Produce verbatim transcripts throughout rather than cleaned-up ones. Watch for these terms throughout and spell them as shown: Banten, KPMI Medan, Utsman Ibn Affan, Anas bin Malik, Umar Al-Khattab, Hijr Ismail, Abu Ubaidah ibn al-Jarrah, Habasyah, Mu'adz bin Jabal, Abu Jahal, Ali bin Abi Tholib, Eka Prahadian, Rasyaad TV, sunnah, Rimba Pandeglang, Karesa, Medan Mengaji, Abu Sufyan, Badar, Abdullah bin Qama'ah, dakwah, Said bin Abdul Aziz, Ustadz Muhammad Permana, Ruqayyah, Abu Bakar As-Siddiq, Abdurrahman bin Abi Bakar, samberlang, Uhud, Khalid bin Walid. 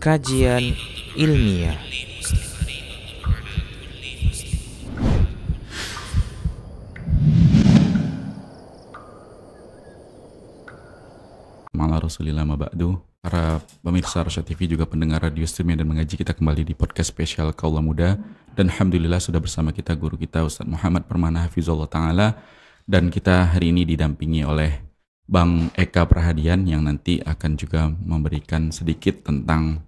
Kajian ilmiah. Ma'ala Rasulillah ma ba'du. Para pemirsa Rasyaad T V juga pendengar radio stream Medan Mengaji, kita kembali di podcast spesial Kaula Muda dan alhamdulillah sudah bersama kita guru kita Ustadz Muhammad Permana hafizullah taala, dan kita hari ini didampingi oleh Bang Eka Prahadian yang nanti akan juga memberikan sedikit tentang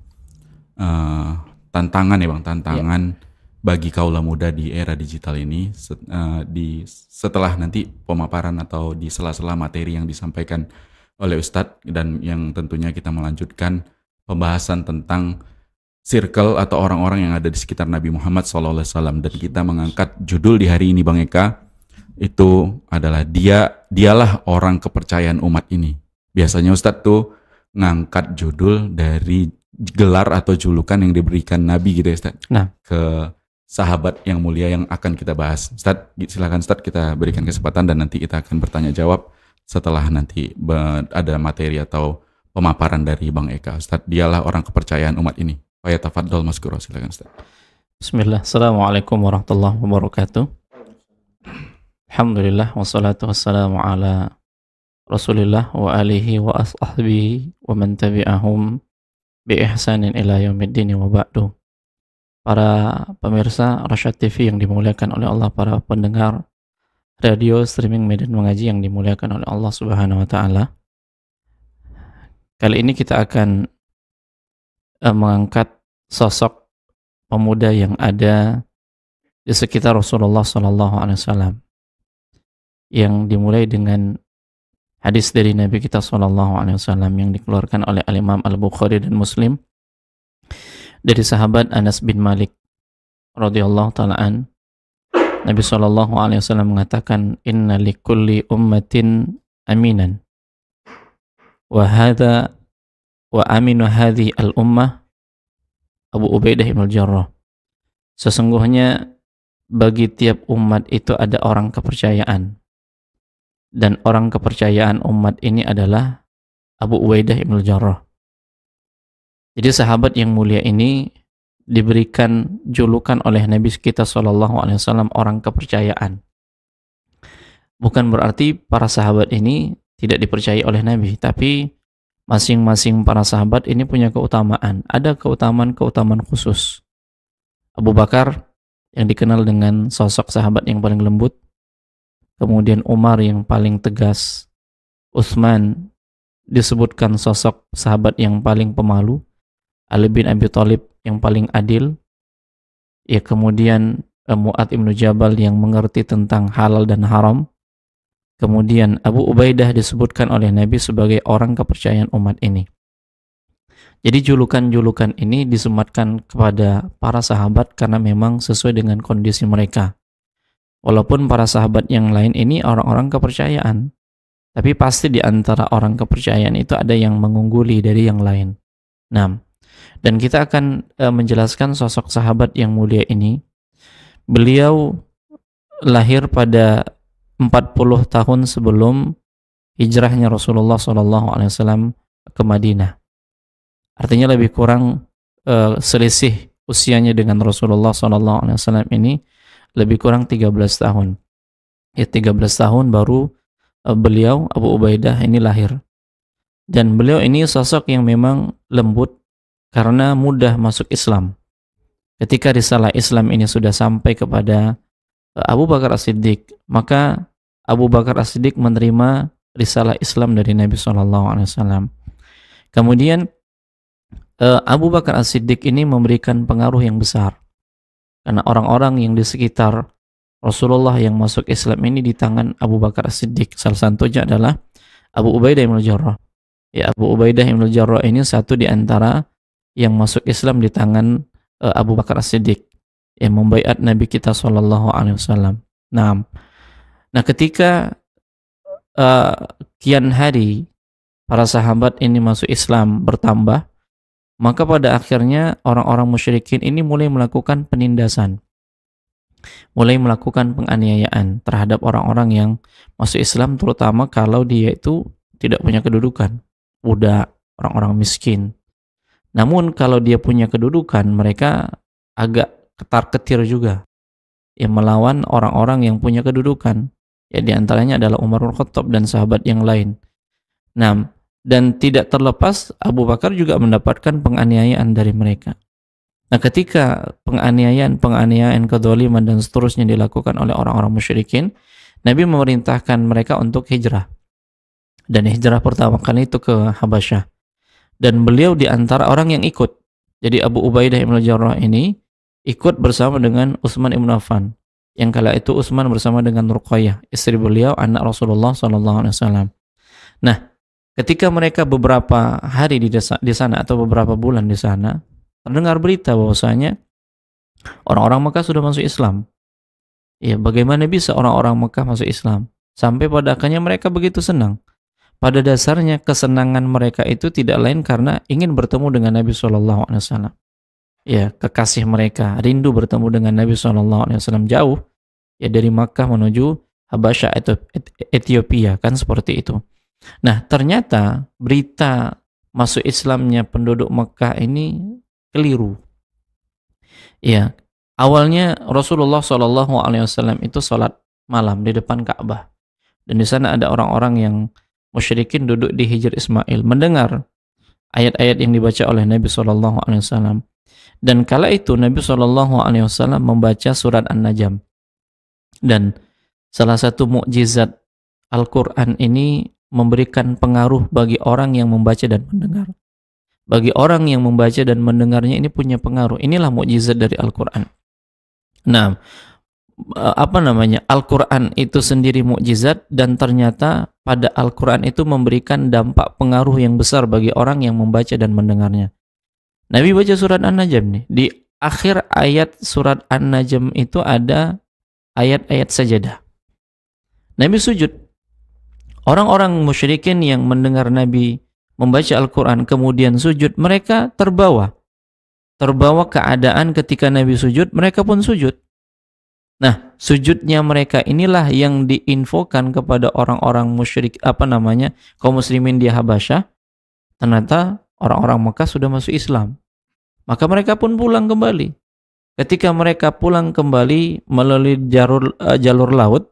Uh, tantangan ya bang, tantangan ya. Bagi kaula muda di era digital ini set, uh, di setelah nanti pemaparan atau di sela-sela materi yang disampaikan oleh Ustadz, dan yang tentunya kita melanjutkan pembahasan tentang circle atau orang-orang yang ada di sekitar Nabi Muhammad shallallahu alaihi wasallam, dan kita mengangkat judul di hari ini Bang Eka itu adalah dia dialah orang kepercayaan umat ini. Biasanya Ustadz tuh ngangkat judul dari gelar atau julukan yang diberikan Nabi gitu ya Ustaz, nah, ke sahabat yang mulia yang akan kita bahas. Ustaz, silakan Ustaz, kita berikan kesempatan dan nanti kita akan bertanya jawab setelah nanti ada materi atau pemaparan dari Bang Eka. Ustaz, dialah orang kepercayaan umat ini. Faya tafadhol maskuro, silakan Ustaz. Bismillah, assalamualaikum warahmatullahi wabarakatuh. Alhamdulillah wassalatu wassalamu ala Rasulillah wa alihi wa ashabihi wa man tabi'ahum bi ihsanin ila yaumiddin wa ba'du. Para pemirsa Rasyaad T V yang dimuliakan oleh Allah, para pendengar radio streaming Medan Mengaji yang dimuliakan oleh Allah Subhanahu wa taala. Kali ini kita akan uh, mengangkat sosok pemuda yang ada di sekitar Rasulullah sallallahu alaihi wasallam, yang dimulai dengan hadis dari Nabi kita sallallahu alaihi wasallam yang dikeluarkan oleh Al-Imam Al-Bukhari dan Muslim dari sahabat Anas bin Malik radhiyallahu ta'ala an. Nabi sallallahu alaihi wasallam mengatakan, "Inna likulli ummatin aminan. Wa hadza wa aminu hadhihi al-ummah Abu Ubaidah ibn al-Jarrah." Sesungguhnya bagi tiap umat itu ada orang kepercayaan, dan orang kepercayaan umat ini adalah Abu Ubaidah ibn al-Jarrah. Jadi sahabat yang mulia ini diberikan julukan oleh Nabi kita sallallahu alaihi wasallam orang kepercayaan. Bukan berarti para sahabat ini tidak dipercayai oleh Nabi, tapi masing-masing para sahabat ini punya keutamaan, ada keutamaan-keutamaan khusus. Abu Bakar yang dikenal dengan sosok sahabat yang paling lembut, kemudian Umar yang paling tegas, Utsman disebutkan sosok sahabat yang paling pemalu, Ali bin Abi Tholib yang paling adil, ya kemudian Mu'adz bin Jabal yang mengerti tentang halal dan haram, kemudian Abu Ubaidah disebutkan oleh Nabi sebagai orang kepercayaan umat ini. Jadi julukan-julukan ini disematkan kepada para sahabat karena memang sesuai dengan kondisi mereka. Walaupun para sahabat yang lain ini orang-orang kepercayaan, tapi pasti di antara orang kepercayaan itu ada yang mengungguli dari yang lain. Nah, dan kita akan e, menjelaskan sosok sahabat yang mulia ini. Beliau lahir pada empat puluh tahun sebelum hijrahnya Rasulullah shallallahu alaihi wasallam ke Madinah. Artinya lebih kurang e, selisih usianya dengan Rasulullah shallallahu alaihi wasallam ini lebih kurang tiga belas tahun. Ya, tiga belas tahun baru uh, beliau Abu Ubaidah ini lahir. Dan beliau ini sosok yang memang lembut karena mudah masuk Islam. Ketika risalah Islam ini sudah sampai kepada uh, Abu Bakar As-Siddiq, maka Abu Bakar As-Siddiq menerima risalah Islam dari Nabi shallallahu alaihi wasallam. Kemudian uh, Abu Bakar As-Siddiq ini memberikan pengaruh yang besar, karena orang-orang yang di sekitar Rasulullah yang masuk Islam ini di tangan Abu Bakar As-Siddiq. Salah satunya adalah Abu Ubaidah ibn al-Jarrah. Ya, Abu Ubaidah ibn al-Jarrah ini satu di antara yang masuk Islam di tangan uh, Abu Bakar As-Siddiq, yang membaiat Nabi kita shallallahu alaihi wasallam. Nah, nah ketika uh, kian hari para sahabat ini masuk Islam bertambah, maka pada akhirnya orang-orang musyrikin ini mulai melakukan penindasan, mulai melakukan penganiayaan terhadap orang-orang yang masuk Islam, terutama kalau dia itu tidak punya kedudukan, budak, orang-orang miskin. Namun kalau dia punya kedudukan, mereka agak ketar-ketir juga, ya, melawan orang-orang yang punya kedudukan. Ya, diantaranya adalah Umar Al-Khattab dan sahabat yang lain. Nah, dan tidak terlepas Abu Bakar juga mendapatkan penganiayaan dari mereka. Nah, ketika penganiayaan-penganiayaan, kedzaliman dan seterusnya dilakukan oleh orang-orang musyrikin, Nabi memerintahkan mereka untuk hijrah. Dan hijrah pertama kali itu ke Habasyah. Dan beliau di antara orang yang ikut. Jadi Abu Ubaidah ibn al-Jarrah ini ikut bersama dengan Utsman ibn Affan. Yang kala itu Utsman bersama dengan Ruqayyah, istri beliau, anak Rasulullah shallallahu alaihi wasallam. Nah, ketika mereka beberapa hari di, desa, di sana atau beberapa bulan di sana, terdengar berita bahwasanya orang-orang Mekah sudah masuk Islam. Ya, bagaimana bisa orang-orang Mekah masuk Islam? Sampai pada akhirnya mereka begitu senang. Pada dasarnya kesenangan mereka itu tidak lain karena ingin bertemu dengan Nabi shallallahu alaihi wasallam. Ya, kekasih mereka rindu bertemu dengan Nabi shallallahu alaihi wasallam jauh, ya, dari Makkah menuju Habasyah atau Ethiopia, kan seperti itu. Nah, ternyata berita masuk Islamnya penduduk Makkah ini keliru. Ya, awalnya Rasulullah shallallahu alaihi wasallam itu sholat malam di depan Ka'bah, dan di sana ada orang-orang yang musyrikin duduk di Hijr Ismail, mendengar ayat-ayat yang dibaca oleh Nabi shallallahu alaihi wasallam. Dan kala itu Nabi shallallahu alaihi wasallam membaca surat An-Najm. Dan salah satu mukjizat Al-Quran ini memberikan pengaruh bagi orang yang membaca dan mendengar. Bagi orang yang membaca dan mendengarnya ini punya pengaruh. Inilah mukjizat dari Al-Quran. Nah, apa namanya, Al-Quran itu sendiri mukjizat, dan ternyata pada Al-Quran itu memberikan dampak pengaruh yang besar bagi orang yang membaca dan mendengarnya. Nabi baca surat An-Najm nih, di akhir ayat surat An-Najm itu ada ayat-ayat sajadah. Nabi sujud. Orang-orang musyrikin yang mendengar Nabi membaca Al-Quran kemudian sujud, mereka terbawa terbawa keadaan ketika Nabi sujud, mereka pun sujud. Nah, sujudnya mereka inilah yang diinfokan kepada orang-orang musyrik, apa namanya, kaum muslimin di Habasyah. Ternyata orang-orang Mekah sudah masuk Islam. Maka mereka pun pulang kembali. Ketika mereka pulang kembali melalui jalur uh, jalur laut,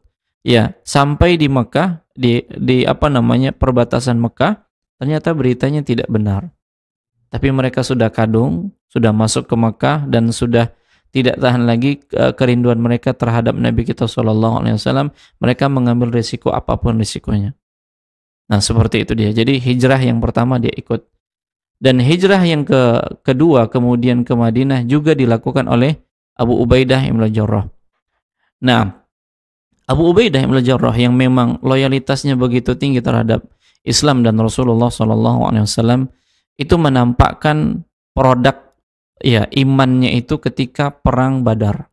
ya, sampai di Mekah, di di apa namanya, perbatasan Mekah, ternyata beritanya tidak benar. Tapi mereka sudah kadung, sudah masuk ke Mekah, dan sudah tidak tahan lagi kerinduan mereka terhadap Nabi kita shallallahu alaihi wasallam. Mereka mengambil risiko apapun risikonya. Nah, seperti itu dia. Jadi hijrah yang pertama dia ikut. Dan hijrah yang ke kedua kemudian ke Madinah juga dilakukan oleh Abu Ubaidah ibn al-Jarrah. Nah, Abu Ubaidah ibn al-Jarrah yang memang loyalitasnya begitu tinggi terhadap Islam dan Rasulullah shallallahu alaihi wasallam itu menampakkan produk, ya, imannya itu ketika perang Badar.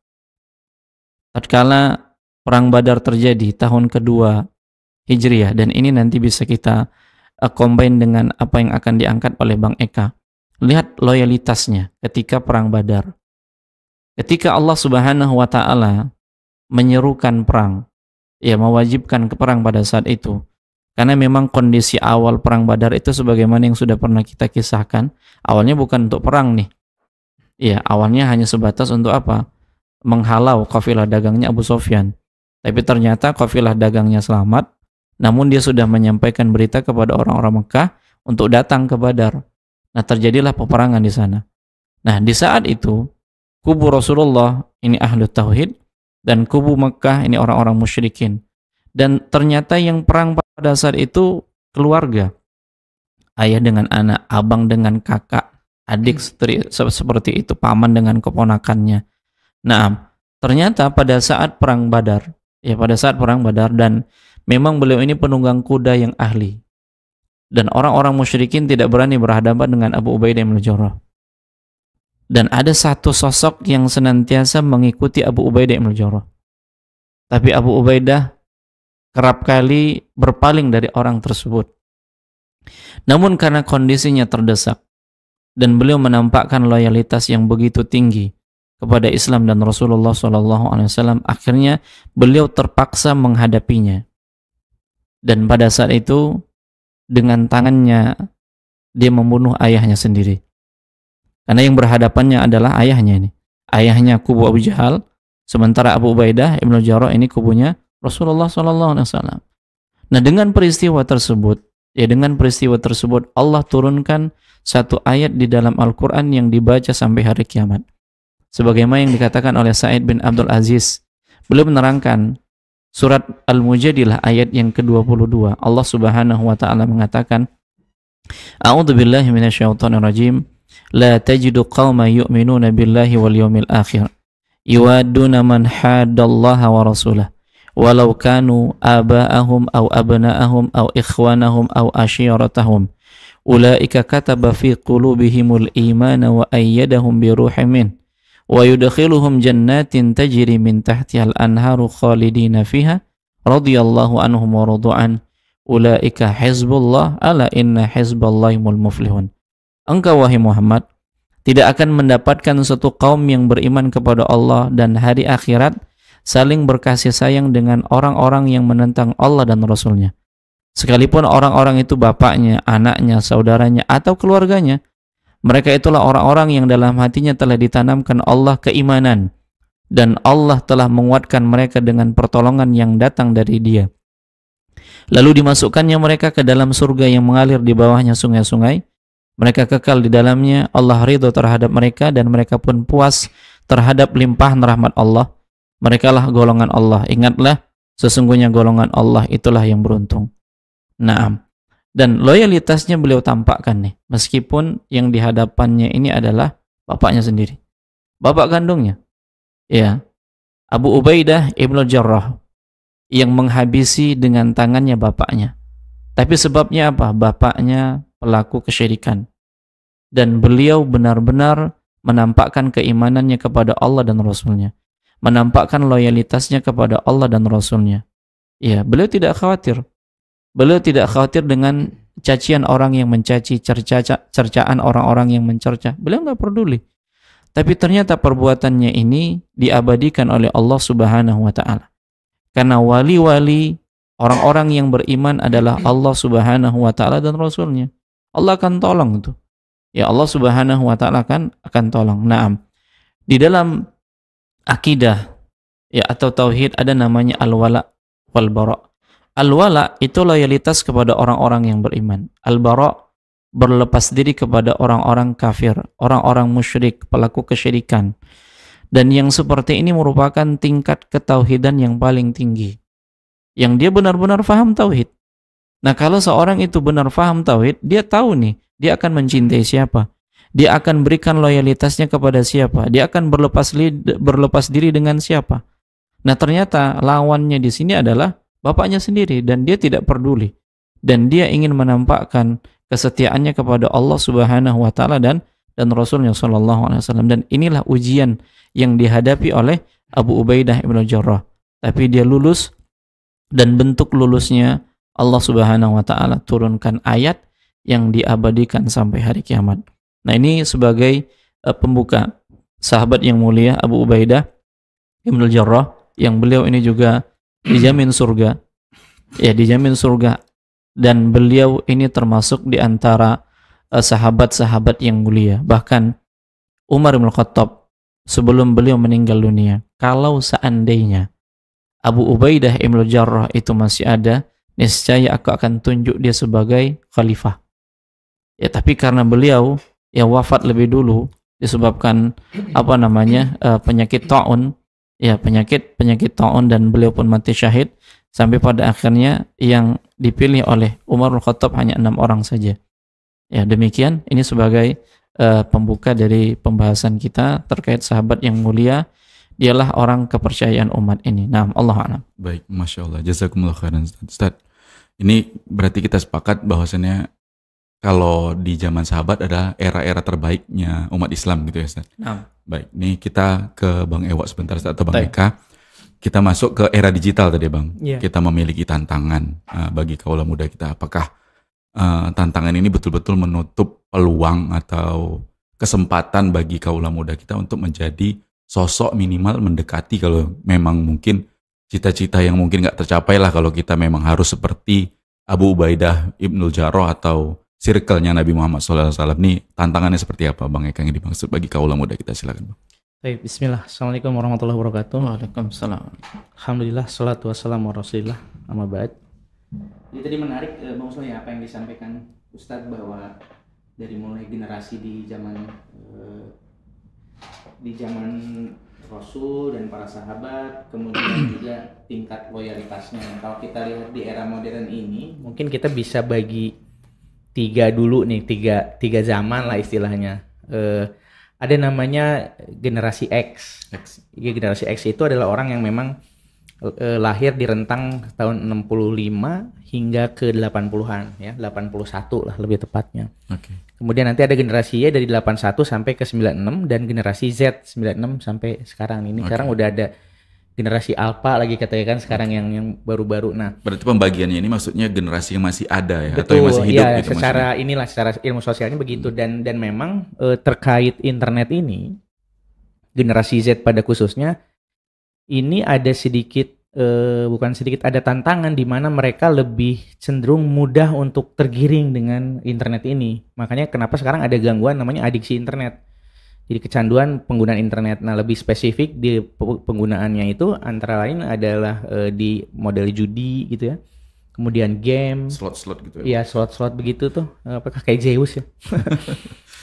Tatkala perang Badar terjadi tahun kedua Hijriah, dan ini nanti bisa kita uh, combine dengan apa yang akan diangkat oleh Bang Eka. Lihat loyalitasnya ketika perang Badar. Ketika Allah Subhanahu wa taala menyerukan perang, ya, mewajibkan ke perang pada saat itu. Karena memang kondisi awal perang Badar itu sebagaimana yang sudah pernah kita kisahkan, awalnya bukan untuk perang nih. Ya, awalnya hanya sebatas untuk apa? Menghalau kafilah dagangnya Abu Sufyan. Tapi ternyata kafilah dagangnya selamat, namun dia sudah menyampaikan berita kepada orang-orang Mekah untuk datang ke Badar. Nah, terjadilah peperangan di sana. Nah, di saat itu, kubu Rasulullah ini ahlu tauhid, dan kubu Mekah ini orang-orang musyrikin. Dan ternyata yang perang pada saat itu keluarga. Ayah dengan anak, abang dengan kakak, adik seperti itu, paman dengan keponakannya. Nah, ternyata pada saat perang Badar, ya, pada saat perang Badar, dan memang beliau ini penunggang kuda yang ahli. Dan orang-orang musyrikin tidak berani berhadapan dengan Abu Ubaidah ibn al-Jarrah. Dan ada satu sosok yang senantiasa mengikuti Abu Ubaidah ibn al-Jarrah. Tapi Abu Ubaidah kerap kali berpaling dari orang tersebut. Namun karena kondisinya terdesak, dan beliau menampakkan loyalitas yang begitu tinggi kepada Islam dan Rasulullah shallallahu alaihi wasallam, akhirnya beliau terpaksa menghadapinya. Dan pada saat itu, dengan tangannya, dia membunuh ayahnya sendiri. Karena yang berhadapannya adalah ayahnya ini. Ayahnya kubu Abu Jahal, sementara Abu Ubaidah ibn al-Jarrah ini kubunya Rasulullah shallallahu alaihi wasallam. Nah, dengan peristiwa tersebut, ya dengan peristiwa tersebut Allah turunkan satu ayat di dalam Al-Quran yang dibaca sampai hari kiamat. Sebagaimana yang dikatakan oleh Said bin Abdul Aziz, beliau menerangkan surat Al-Mujadilah ayat yang ke dua puluh dua. Allah Subhanahu wa taala mengatakan, A'udzu billahi minasyaitonir rajim. La tajidu qauman yu'minuna billahi wal yawmil akhir yuwadduna man haddallaha wa rasulahu walau kanu aba'ahum aw abna'ahum aw ikhwanahum aw ashiratahum ulaika kataba fi qulubihimul imana wa ayyadahum bi ruhin min wa yudkhiluhum jannatin tajri min tahtihal anharu khalidina fiha radhiyallahu anhum wa radu'an ulaika hizbullah ala inna hizballahimul muflihun. Engkau wahai Muhammad tidak akan mendapatkan satu kaum yang beriman kepada Allah dan hari akhirat saling berkasih sayang dengan orang-orang yang menentang Allah dan Rasulnya. Sekalipun orang-orang itu bapaknya, anaknya, saudaranya, atau keluarganya, mereka itulah orang-orang yang dalam hatinya telah ditanamkan Allah keimanan dan Allah telah menguatkan mereka dengan pertolongan yang datang dari Dia. Lalu dimasukkannya mereka ke dalam surga yang mengalir di bawahnya sungai-sungai. Mereka kekal di dalamnya, Allah ridho terhadap mereka dan mereka pun puas terhadap limpahan rahmat Allah. Merekalah golongan Allah. Ingatlah, sesungguhnya golongan Allah itulah yang beruntung. Naam. Dan loyalitasnya beliau tampakkan nih, meskipun yang dihadapannya ini adalah bapaknya sendiri, bapak kandungnya. Ya, Abu Ubaidah ibn al-Jarrah yang menghabisi dengan tangannya bapaknya. Tapi sebabnya apa? Bapaknya pelaku kesyirikan dan beliau benar-benar menampakkan keimanannya kepada Allah dan Rasulnya, menampakkan loyalitasnya kepada Allah dan Rasulnya. Ya, beliau tidak khawatir, beliau tidak khawatir dengan cacian orang yang mencaci, cerca, cercaan orang-orang yang mencerca. Beliau nggak peduli. Tapi ternyata perbuatannya ini diabadikan oleh Allah Subhanahu wa taala. Karena wali-wali, orang-orang yang beriman adalah Allah Subhanahu wa taala dan Rasulnya. Allah akan tolong itu. Ya, Allah Subhanahu wa taala akan akan tolong. Naam. Di dalam akidah ya atau tauhid ada namanya al-wala wal bara. Al-wala itu loyalitas kepada orang-orang yang beriman. Al-bara berlepas diri kepada orang-orang kafir, orang-orang musyrik, pelaku kesyirikan. Dan yang seperti ini merupakan tingkat ketauhidan yang paling tinggi. Yang dia benar-benar faham tauhid. Nah, kalau seorang itu benar faham tauhid, dia tahu nih, dia akan mencintai siapa. Dia akan berikan loyalitasnya kepada siapa. Dia akan berlepas, berlepas diri dengan siapa. Nah, ternyata lawannya di sini adalah bapaknya sendiri dan dia tidak peduli. Dan dia ingin menampakkan kesetiaannya kepada Allah Subhanahu wa taala dan dan Rasulnya sallallahu alaihi wasallam. Dan inilah ujian yang dihadapi oleh Abu Ubaidah ibn al-Jarrah. Tapi dia lulus dan bentuk lulusnya Allah Subhanahu wa taala turunkan ayat yang diabadikan sampai hari kiamat. Nah, ini sebagai uh, pembuka sahabat yang mulia Abu Ubaidah ibn al-Jarrah yang beliau ini juga dijamin surga. Ya, dijamin surga dan beliau ini termasuk di antara sahabat-sahabat uh, yang mulia. Bahkan Umar Al-Khattab sebelum beliau meninggal dunia, kalau seandainya Abu Ubaidah ibn al-Jarrah itu masih ada, niscaya aku akan tunjuk dia sebagai khalifah. Ya, tapi karena beliau ya wafat lebih dulu disebabkan apa namanya uh, penyakit taun, ya penyakit penyakit taun dan beliau pun mati syahid. Sampai pada akhirnya yang dipilih oleh Umar Al-Khattab hanya enam orang saja. Ya, demikian ini sebagai uh, pembuka dari pembahasan kita terkait sahabat yang mulia. Dialah orang kepercayaan umat ini. Nah, Allahu a'lam. Baik, masya Allah. Jazakumullah khairan, Ustaz. Ini berarti kita sepakat bahwasannya kalau di zaman sahabat ada era-era terbaiknya umat Islam gitu ya, Ustaz. Nah. Baik, ini kita ke Bang Ewa sebentar, Ustaz, atau Bang Eka. Kita masuk ke era digital tadi, Bang. Yeah. Kita memiliki tantangan uh, bagi kaula muda kita. Apakah uh, tantangan ini betul-betul menutup peluang atau kesempatan bagi kaula muda kita untuk menjadi sosok minimal mendekati kalau memang mungkin cita-cita yang mungkin nggak tercapai lah kalau kita memang harus seperti Abu Ubaidah ibn al-Jarrah atau circle-nya Nabi Muhammad shallallahu alaihi wasallam ini tantangannya seperti apa, Bang Eka, yang dimaksud bagi kaula muda kita? Silakan, Bang. Baik, bismillah. Assalamualaikum warahmatullahi wabarakatuh. Waalaikumsalam. Alhamdulillah, salatu wassalamu ala rasulillah, amma ba'd. Jadi tadi menarik, Bang Usman, ya, apa yang disampaikan Ustadz, bahwa dari mulai generasi di zaman di zaman Rasul dan para sahabat, kemudian juga tingkat loyalitasnya. Kalau kita lihat di era modern ini, mungkin kita bisa bagi tiga dulu nih, tiga, tiga zaman lah istilahnya. Eh, ada namanya generasi X. X. Ya, generasi X itu adalah orang yang memang eh, lahir di rentang tahun enam puluh lima hingga ke delapan puluhan, ya, delapan puluh satu lah lebih tepatnya. Oke. Okay. Kemudian nanti ada generasi Y dari delapan puluh satu sampai ke sembilan puluh enam, dan generasi Z sembilan puluh enam sampai sekarang ini. Okay. Sekarang udah ada generasi Alpha lagi katanya kan sekarang, okay, yang yang baru-baru. Nah, berarti pembagiannya ini maksudnya generasi yang masih ada, ya, betul, atau yang masih hidup, ya, gitu secara maksudnya. Inilah secara ilmu sosialnya begitu. Dan dan memang eh, terkait internet ini, generasi Z pada khususnya ini ada sedikit eh, bukan sedikit, ada tantangan di mana mereka lebih cenderung mudah untuk tergiring dengan internet ini. Makanya kenapa sekarang ada gangguan namanya adiksi internet. Jadi kecanduan penggunaan internet. Nah, lebih spesifik di penggunaannya itu antara lain adalah uh, di model judi gitu ya. Kemudian game, slot-slot gitu ya. Iya, slot-slot begitu tuh. Apakah kayak Zeus ya?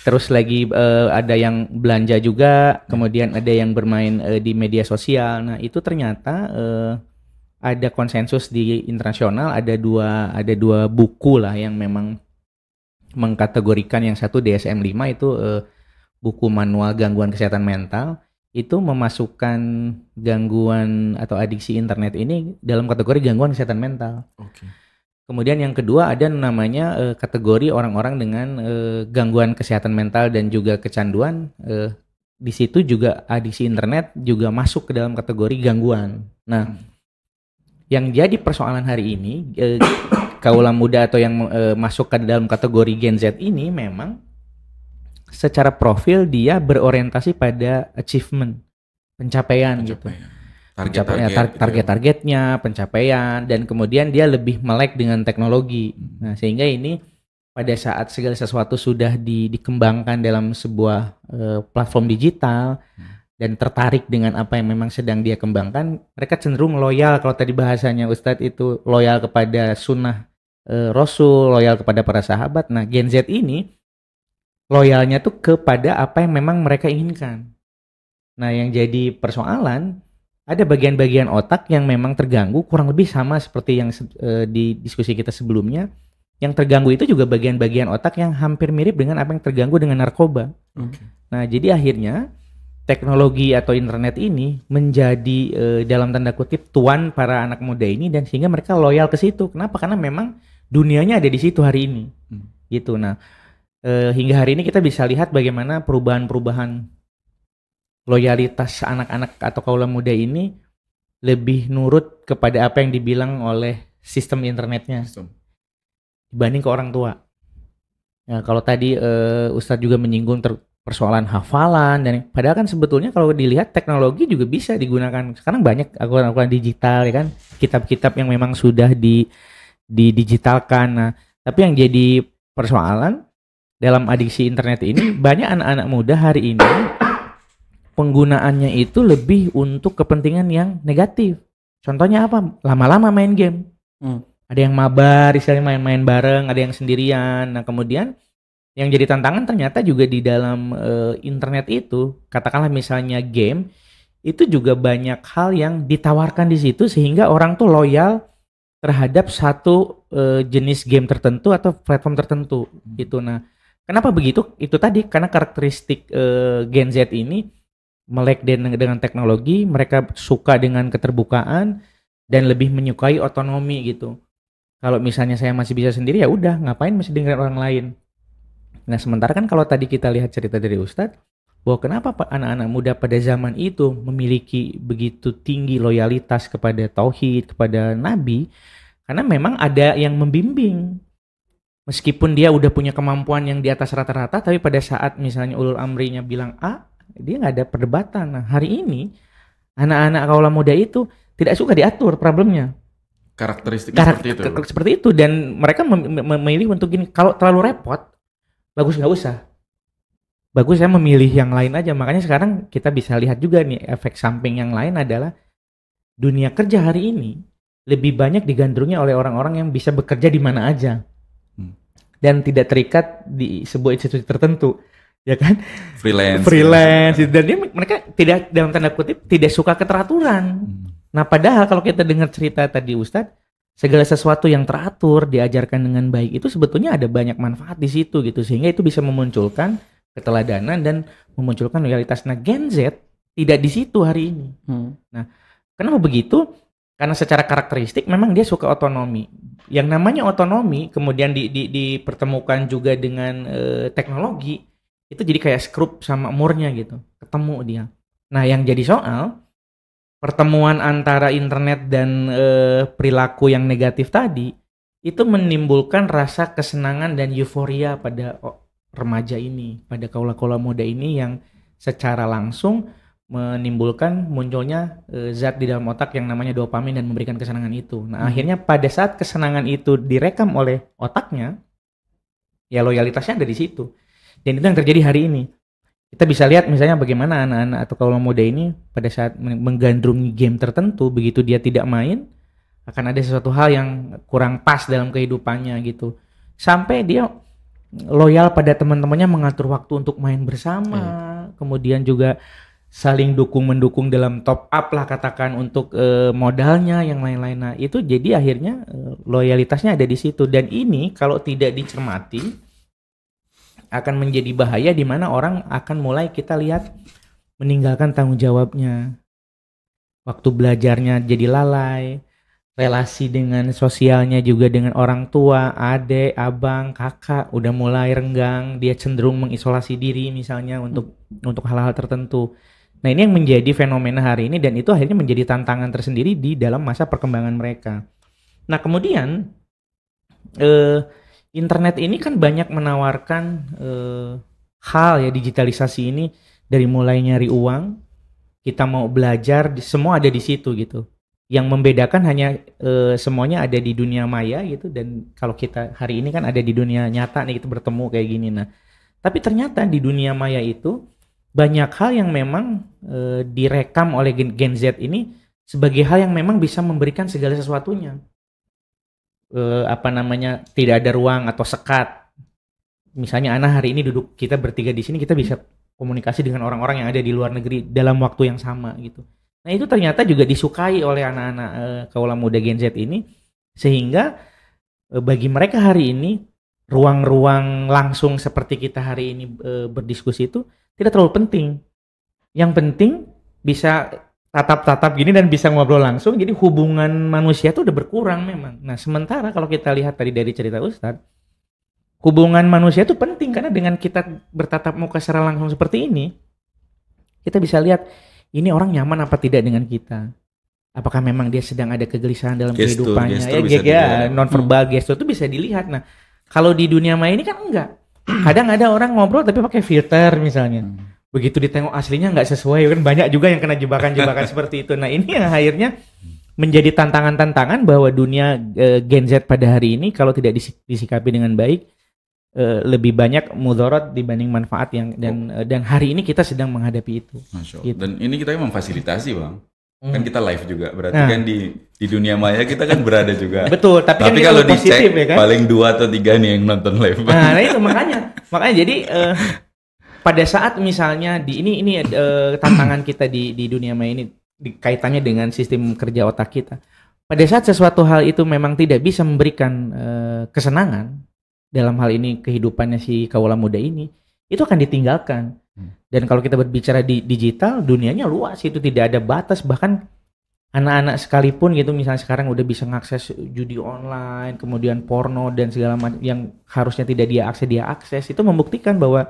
Terus lagi uh, ada yang belanja juga, kemudian ada yang bermain uh, di media sosial. Nah, itu ternyata uh, ada konsensus di internasional, ada dua ada dua buku lah yang memang mengkategorikan, yang satu D S M lima itu uh, buku manual gangguan kesehatan mental, itu memasukkan gangguan atau adiksi internet ini dalam kategori gangguan kesehatan mental. Okay. Kemudian yang kedua ada namanya uh, kategori orang-orang dengan uh, gangguan kesehatan mental dan juga kecanduan. Uh, di situ juga adiksi internet juga masuk ke dalam kategori gangguan. Nah, hmm. yang jadi persoalan hari ini, uh, kaula muda atau yang uh, masuk ke dalam kategori Gen Z ini memang secara profil dia berorientasi pada achievement, pencapaian, pencapaian. gitu. Target-targetnya, target, target, target, target, pencapaian, dan kemudian dia lebih melek dengan teknologi. Nah, sehingga ini pada saat segala sesuatu sudah di, dikembangkan dalam sebuah uh, platform digital hmm. dan tertarik dengan apa yang memang sedang dia kembangkan, mereka cenderung loyal. Kalau tadi bahasanya Ustadz itu loyal kepada sunnah uh, Rasul, loyal kepada para sahabat. Nah, Gen Z ini loyalnya tuh kepada apa yang memang mereka inginkan. Nah, yang jadi persoalan, ada bagian-bagian otak yang memang terganggu, kurang lebih sama seperti yang e, di diskusi kita sebelumnya. Yang terganggu itu juga bagian-bagian otak yang hampir mirip dengan apa yang terganggu dengan narkoba. Okay. Nah, jadi akhirnya teknologi atau internet ini menjadi e, dalam tanda kutip tuan para anak muda ini, dan sehingga mereka loyal ke situ. Kenapa? Karena memang dunianya ada di situ hari ini. Hmm. Gitu. Nah, Uh, hingga hari ini kita bisa lihat bagaimana perubahan-perubahan loyalitas anak-anak atau kaula muda ini lebih nurut kepada apa yang dibilang oleh sistem internetnya sistem. dibanding ke orang tua. Nah, kalau tadi uh, Ustadz juga menyinggung persoalan hafalan, dan padahal kan sebetulnya kalau dilihat teknologi juga bisa digunakan. Sekarang banyak akuran-akuran digital, ya kan, kitab-kitab yang memang sudah di didigitalkan. Nah, tapi yang jadi persoalan dalam adiksi internet ini, banyak anak-anak muda hari ini penggunaannya itu lebih untuk kepentingan yang negatif. Contohnya apa? Lama-lama main game. Hmm. Ada yang mabar, istilahnya main-main bareng, ada yang sendirian. Nah, kemudian yang jadi tantangan ternyata juga di dalam uh, internet itu, katakanlah misalnya game, itu juga banyak hal yang ditawarkan di situ sehingga orang tuh loyal terhadap satu uh, jenis game tertentu atau platform tertentu. Hmm. Gitu. Nah, kenapa begitu? Itu tadi karena karakteristik uh, Gen Z ini melek dengan, dengan teknologi, mereka suka dengan keterbukaan dan lebih menyukai otonomi gitu. Kalau misalnya saya masih bisa sendiri, ya udah, ngapain masih dengerin orang lain? Nah, sementara kan kalau tadi kita lihat cerita dari Ustadz, bahwa kenapa anak-anak muda pada zaman itu memiliki begitu tinggi loyalitas kepada tauhid, kepada Nabi, karena memang ada yang membimbing. Meskipun dia udah punya kemampuan yang di atas rata-rata, tapi pada saat misalnya ulul amrinya bilang A, dia nggak ada perdebatan. Nah, hari ini anak-anak kaula muda itu tidak suka diatur problemnya. karakteristik seperti itu. Seperti itu, dan mereka mem memilih untuk gini, kalau terlalu repot, bagus nggak usah. Bagus saya memilih yang lain aja. Makanya sekarang kita bisa lihat juga nih, efek samping yang lain adalah dunia kerja hari ini lebih banyak digandrungi oleh orang-orang yang bisa bekerja di mana aja. Hmm. Dan tidak terikat di sebuah institusi tertentu. Ya kan? Freelance. Freelance. Ya. Dan dia, mereka tidak, dalam tanda kutip, tidak suka keteraturan. Hmm. Nah padahal kalau kita dengar cerita tadi Ustadz, segala sesuatu yang teratur, diajarkan dengan baik itu sebetulnya ada banyak manfaat di situ gitu. Sehingga itu bisa memunculkan keteladanan dan memunculkan loyalitas. Nah Gen Z tidak di situ hari ini. Hmm. Nah kenapa begitu? Karena secara karakteristik memang dia suka otonomi. Yang namanya otonomi kemudian di, di, dipertemukan juga dengan e, teknologi, itu jadi kayak skrup sama murnya gitu. Ketemu dia. Nah yang jadi soal, pertemuan antara internet dan e, perilaku yang negatif tadi itu menimbulkan rasa kesenangan dan euforia pada oh, remaja ini, pada kaula-kaula muda ini yang secara langsung menimbulkan munculnya e, zat di dalam otak yang namanya dopamin dan memberikan kesenangan itu. Nah, hmm. akhirnya pada saat kesenangan itu direkam oleh otaknya, ya loyalitasnya ada di situ. Dan itu yang terjadi hari ini. Kita bisa lihat misalnya bagaimana anak-anak atau kaum muda ini pada saat menggandrungi game tertentu, begitu dia tidak main, akan ada sesuatu hal yang kurang pas dalam kehidupannya gitu. Sampai dia loyal pada teman-temannya, mengatur waktu untuk main bersama, hmm. kemudian juga saling dukung-mendukung dalam top up lah katakan untuk e, modalnya, yang lain-lain. Nah itu jadi akhirnya e, loyalitasnya ada di situ. Dan ini kalau tidak dicermati akan menjadi bahaya, di mana orang akan mulai kita lihat meninggalkan tanggung jawabnya, waktu belajarnya jadi lalai, relasi dengan sosialnya juga dengan orang tua, adik, abang, kakak udah mulai renggang, dia cenderung mengisolasi diri misalnya untuk untuk hal-hal tertentu. Nah ini yang menjadi fenomena hari ini, dan itu akhirnya menjadi tantangan tersendiri di dalam masa perkembangan mereka. Nah kemudian eh, internet ini kan banyak menawarkan eh, hal ya, digitalisasi ini, dari mulai nyari uang, kita mau belajar, semua ada di situ gitu. Yang membedakan hanya eh, semuanya ada di dunia maya gitu, dan kalau kita hari ini kan ada di dunia nyata nih, kita bertemu kayak gini. Nah, tapi ternyata di dunia maya itu banyak hal yang memang eh, direkam oleh Gen Z ini sebagai hal yang memang bisa memberikan segala sesuatunya. Uh, apa namanya, tidak ada ruang atau sekat. Misalnya Ana hari ini duduk, kita bertiga di sini, kita bisa komunikasi dengan orang-orang yang ada di luar negeri dalam waktu yang sama gitu. Nah itu ternyata juga disukai oleh anak-anak uh, kaula muda Gen Z ini, sehingga uh, bagi mereka hari ini ruang-ruang langsung seperti kita hari ini uh, berdiskusi itu tidak terlalu penting. Yang penting bisa tatap-tatap gini dan bisa ngobrol langsung, jadi hubungan manusia itu udah berkurang memang. Nah sementara kalau kita lihat tadi dari cerita Ustadz, hubungan manusia itu penting, karena dengan kita bertatap muka secara langsung seperti ini, kita bisa lihat ini orang nyaman apa tidak dengan kita. Apakah memang dia sedang ada kegelisahan dalam gestur, kehidupannya, gestur ya, ya non-verbal, hmm. gestur itu bisa dilihat. Nah kalau di dunia maya ini kan enggak. Kadang ada orang ngobrol tapi pakai filter misalnya. Hmm. Begitu ditengok aslinya nggak sesuai, kan banyak juga yang kena jebakan-jebakan seperti itu. Nah ini yang akhirnya menjadi tantangan-tantangan bahwa dunia e, Gen Z pada hari ini kalau tidak disik disikapi dengan baik, e, lebih banyak mudarat dibanding manfaat yang dan oh. dan hari ini kita sedang menghadapi itu. Masya Allah. Gitu. Dan ini kita memfasilitasi Bang. Kan kita live juga, berarti nah. kan di di dunia maya kita kan berada juga. Betul, tapi, tapi kan kalau dicek positif, ya kan? Paling dua atau tiga nih yang nonton live. Nah, nah itu makanya, makanya jadi uh, pada saat misalnya di ini ini e, tantangan kita di di dunia maya ini dikaitannya dengan sistem kerja otak kita. Pada saat sesuatu hal itu memang tidak bisa memberikan e, kesenangan, dalam hal ini kehidupannya si kaula muda ini, itu akan ditinggalkan. Dan kalau kita berbicara di digital, dunianya luas, itu tidak ada batas. Bahkan anak-anak sekalipun gitu misalnya sekarang udah bisa mengakses judi online, kemudian porno dan segala macam yang harusnya tidak dia akses, dia akses. Itu membuktikan bahwa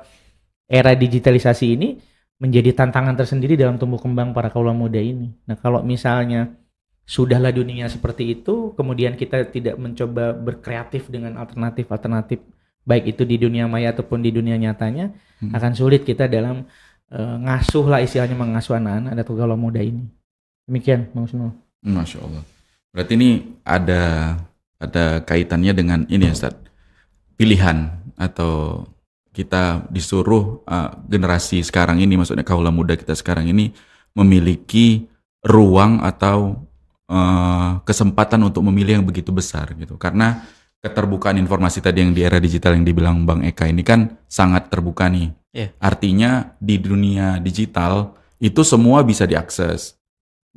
era digitalisasi ini menjadi tantangan tersendiri dalam tumbuh kembang para kaula muda ini. Nah kalau misalnya sudahlah dunia seperti itu, kemudian kita tidak mencoba berkreatif dengan alternatif-alternatif, baik itu di dunia maya ataupun di dunia nyatanya, hmm. akan sulit kita dalam e, ngasuh lah istilahnya, mengasuh anak-anak atau kaula muda ini. Demikian Bang Sunul. Masya Allah. Berarti ini ada ada kaitannya dengan ini ya Ustaz, pilihan atau kita disuruh uh, generasi sekarang ini, maksudnya kaula muda kita sekarang ini memiliki ruang atau uh, kesempatan untuk memilih yang begitu besar gitu, karena keterbukaan informasi tadi yang di era digital yang dibilang Bang Eka ini kan sangat terbuka nih. Yeah. Artinya di dunia digital itu semua bisa diakses.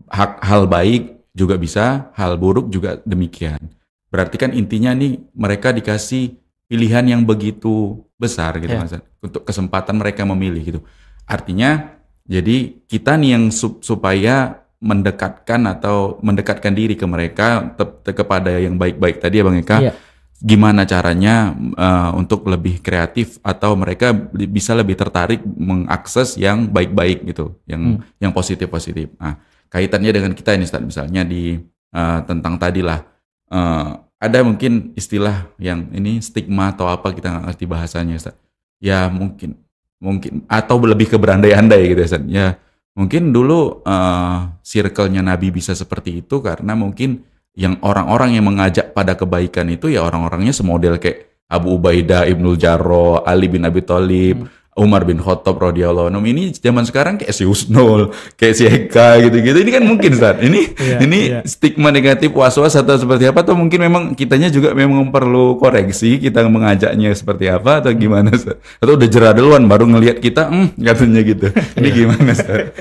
Hak, hal baik juga bisa, hal buruk juga demikian. Berarti kan intinya nih mereka dikasih pilihan yang begitu besar gitu, yeah. Mas, untuk kesempatan mereka memilih gitu. Artinya jadi kita nih yang sup, supaya mendekatkan atau mendekatkan diri ke mereka te, te, kepada yang baik-baik tadi ya Bang Eka. Yeah. Gimana caranya uh, untuk lebih kreatif atau mereka bisa lebih tertarik mengakses yang baik-baik gitu, yang hmm. yang positif-positif. Nah, kaitannya dengan kita ini Ustaz, misalnya di uh, tentang tadilah uh, ada mungkin istilah yang ini stigma atau apa, kita nggak ngerti bahasanya Ustaz. Ya mungkin mungkin atau lebih ke berandai-andai gitu Ustaz. Ya mungkin dulu uh, circle-nya Nabi bisa seperti itu karena mungkin yang orang-orang yang mengajak pada kebaikan itu ya orang-orangnya semodel kayak Abu Ubaidah ibn al-Jarrah, Ali bin Abi Tholib, hmm. Umar bin Khattab radhiyallahu anhu. Ini zaman sekarang kayak si Husnul, kayak si Eka gitu-gitu. Ini kan mungkin Ustaz. Ini yeah, ini yeah. stigma negatif was-was atau seperti apa, atau mungkin memang kitanya juga memang perlu koreksi, kita mengajaknya seperti apa atau gimana Ustaz? Atau udah jerah duluan baru ngelihat kita, hmm, katanya gitu. Ini gimana Ustaz?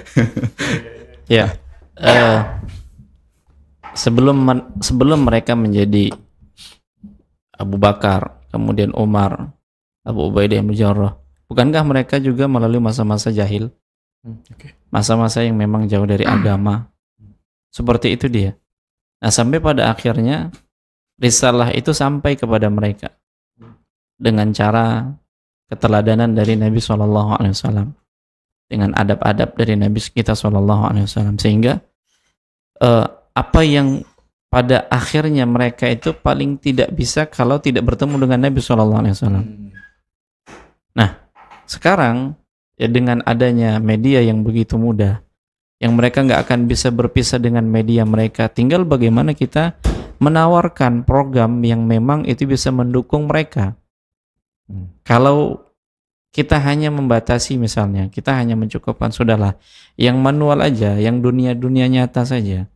Ya. Sebelum sebelum mereka menjadi Abu Bakar, kemudian Umar, Abu Ubaidah ibn al-Jarrah, bukankah mereka juga melalui masa-masa jahil, masa-masa yang memang jauh dari agama? Seperti itu dia. Nah, sampai pada akhirnya risalah itu sampai kepada mereka dengan cara keteladanan dari Nabi shallallahu alaihi wasallam, dengan adab-adab dari Nabi kita shallallahu alaihi wasallam, sehingga uh, apa yang pada akhirnya mereka itu paling tidak bisa kalau tidak bertemu dengan Nabi shallallahu alaihi wasallam. Nah, sekarang ya dengan adanya media yang begitu mudah, yang mereka nggak akan bisa berpisah dengan media mereka, tinggal bagaimana kita menawarkan program yang memang itu bisa mendukung mereka. Hmm. Kalau kita hanya membatasi misalnya, kita hanya mencukupkan, sudahlah, yang manual aja, yang dunia-dunia nyata saja.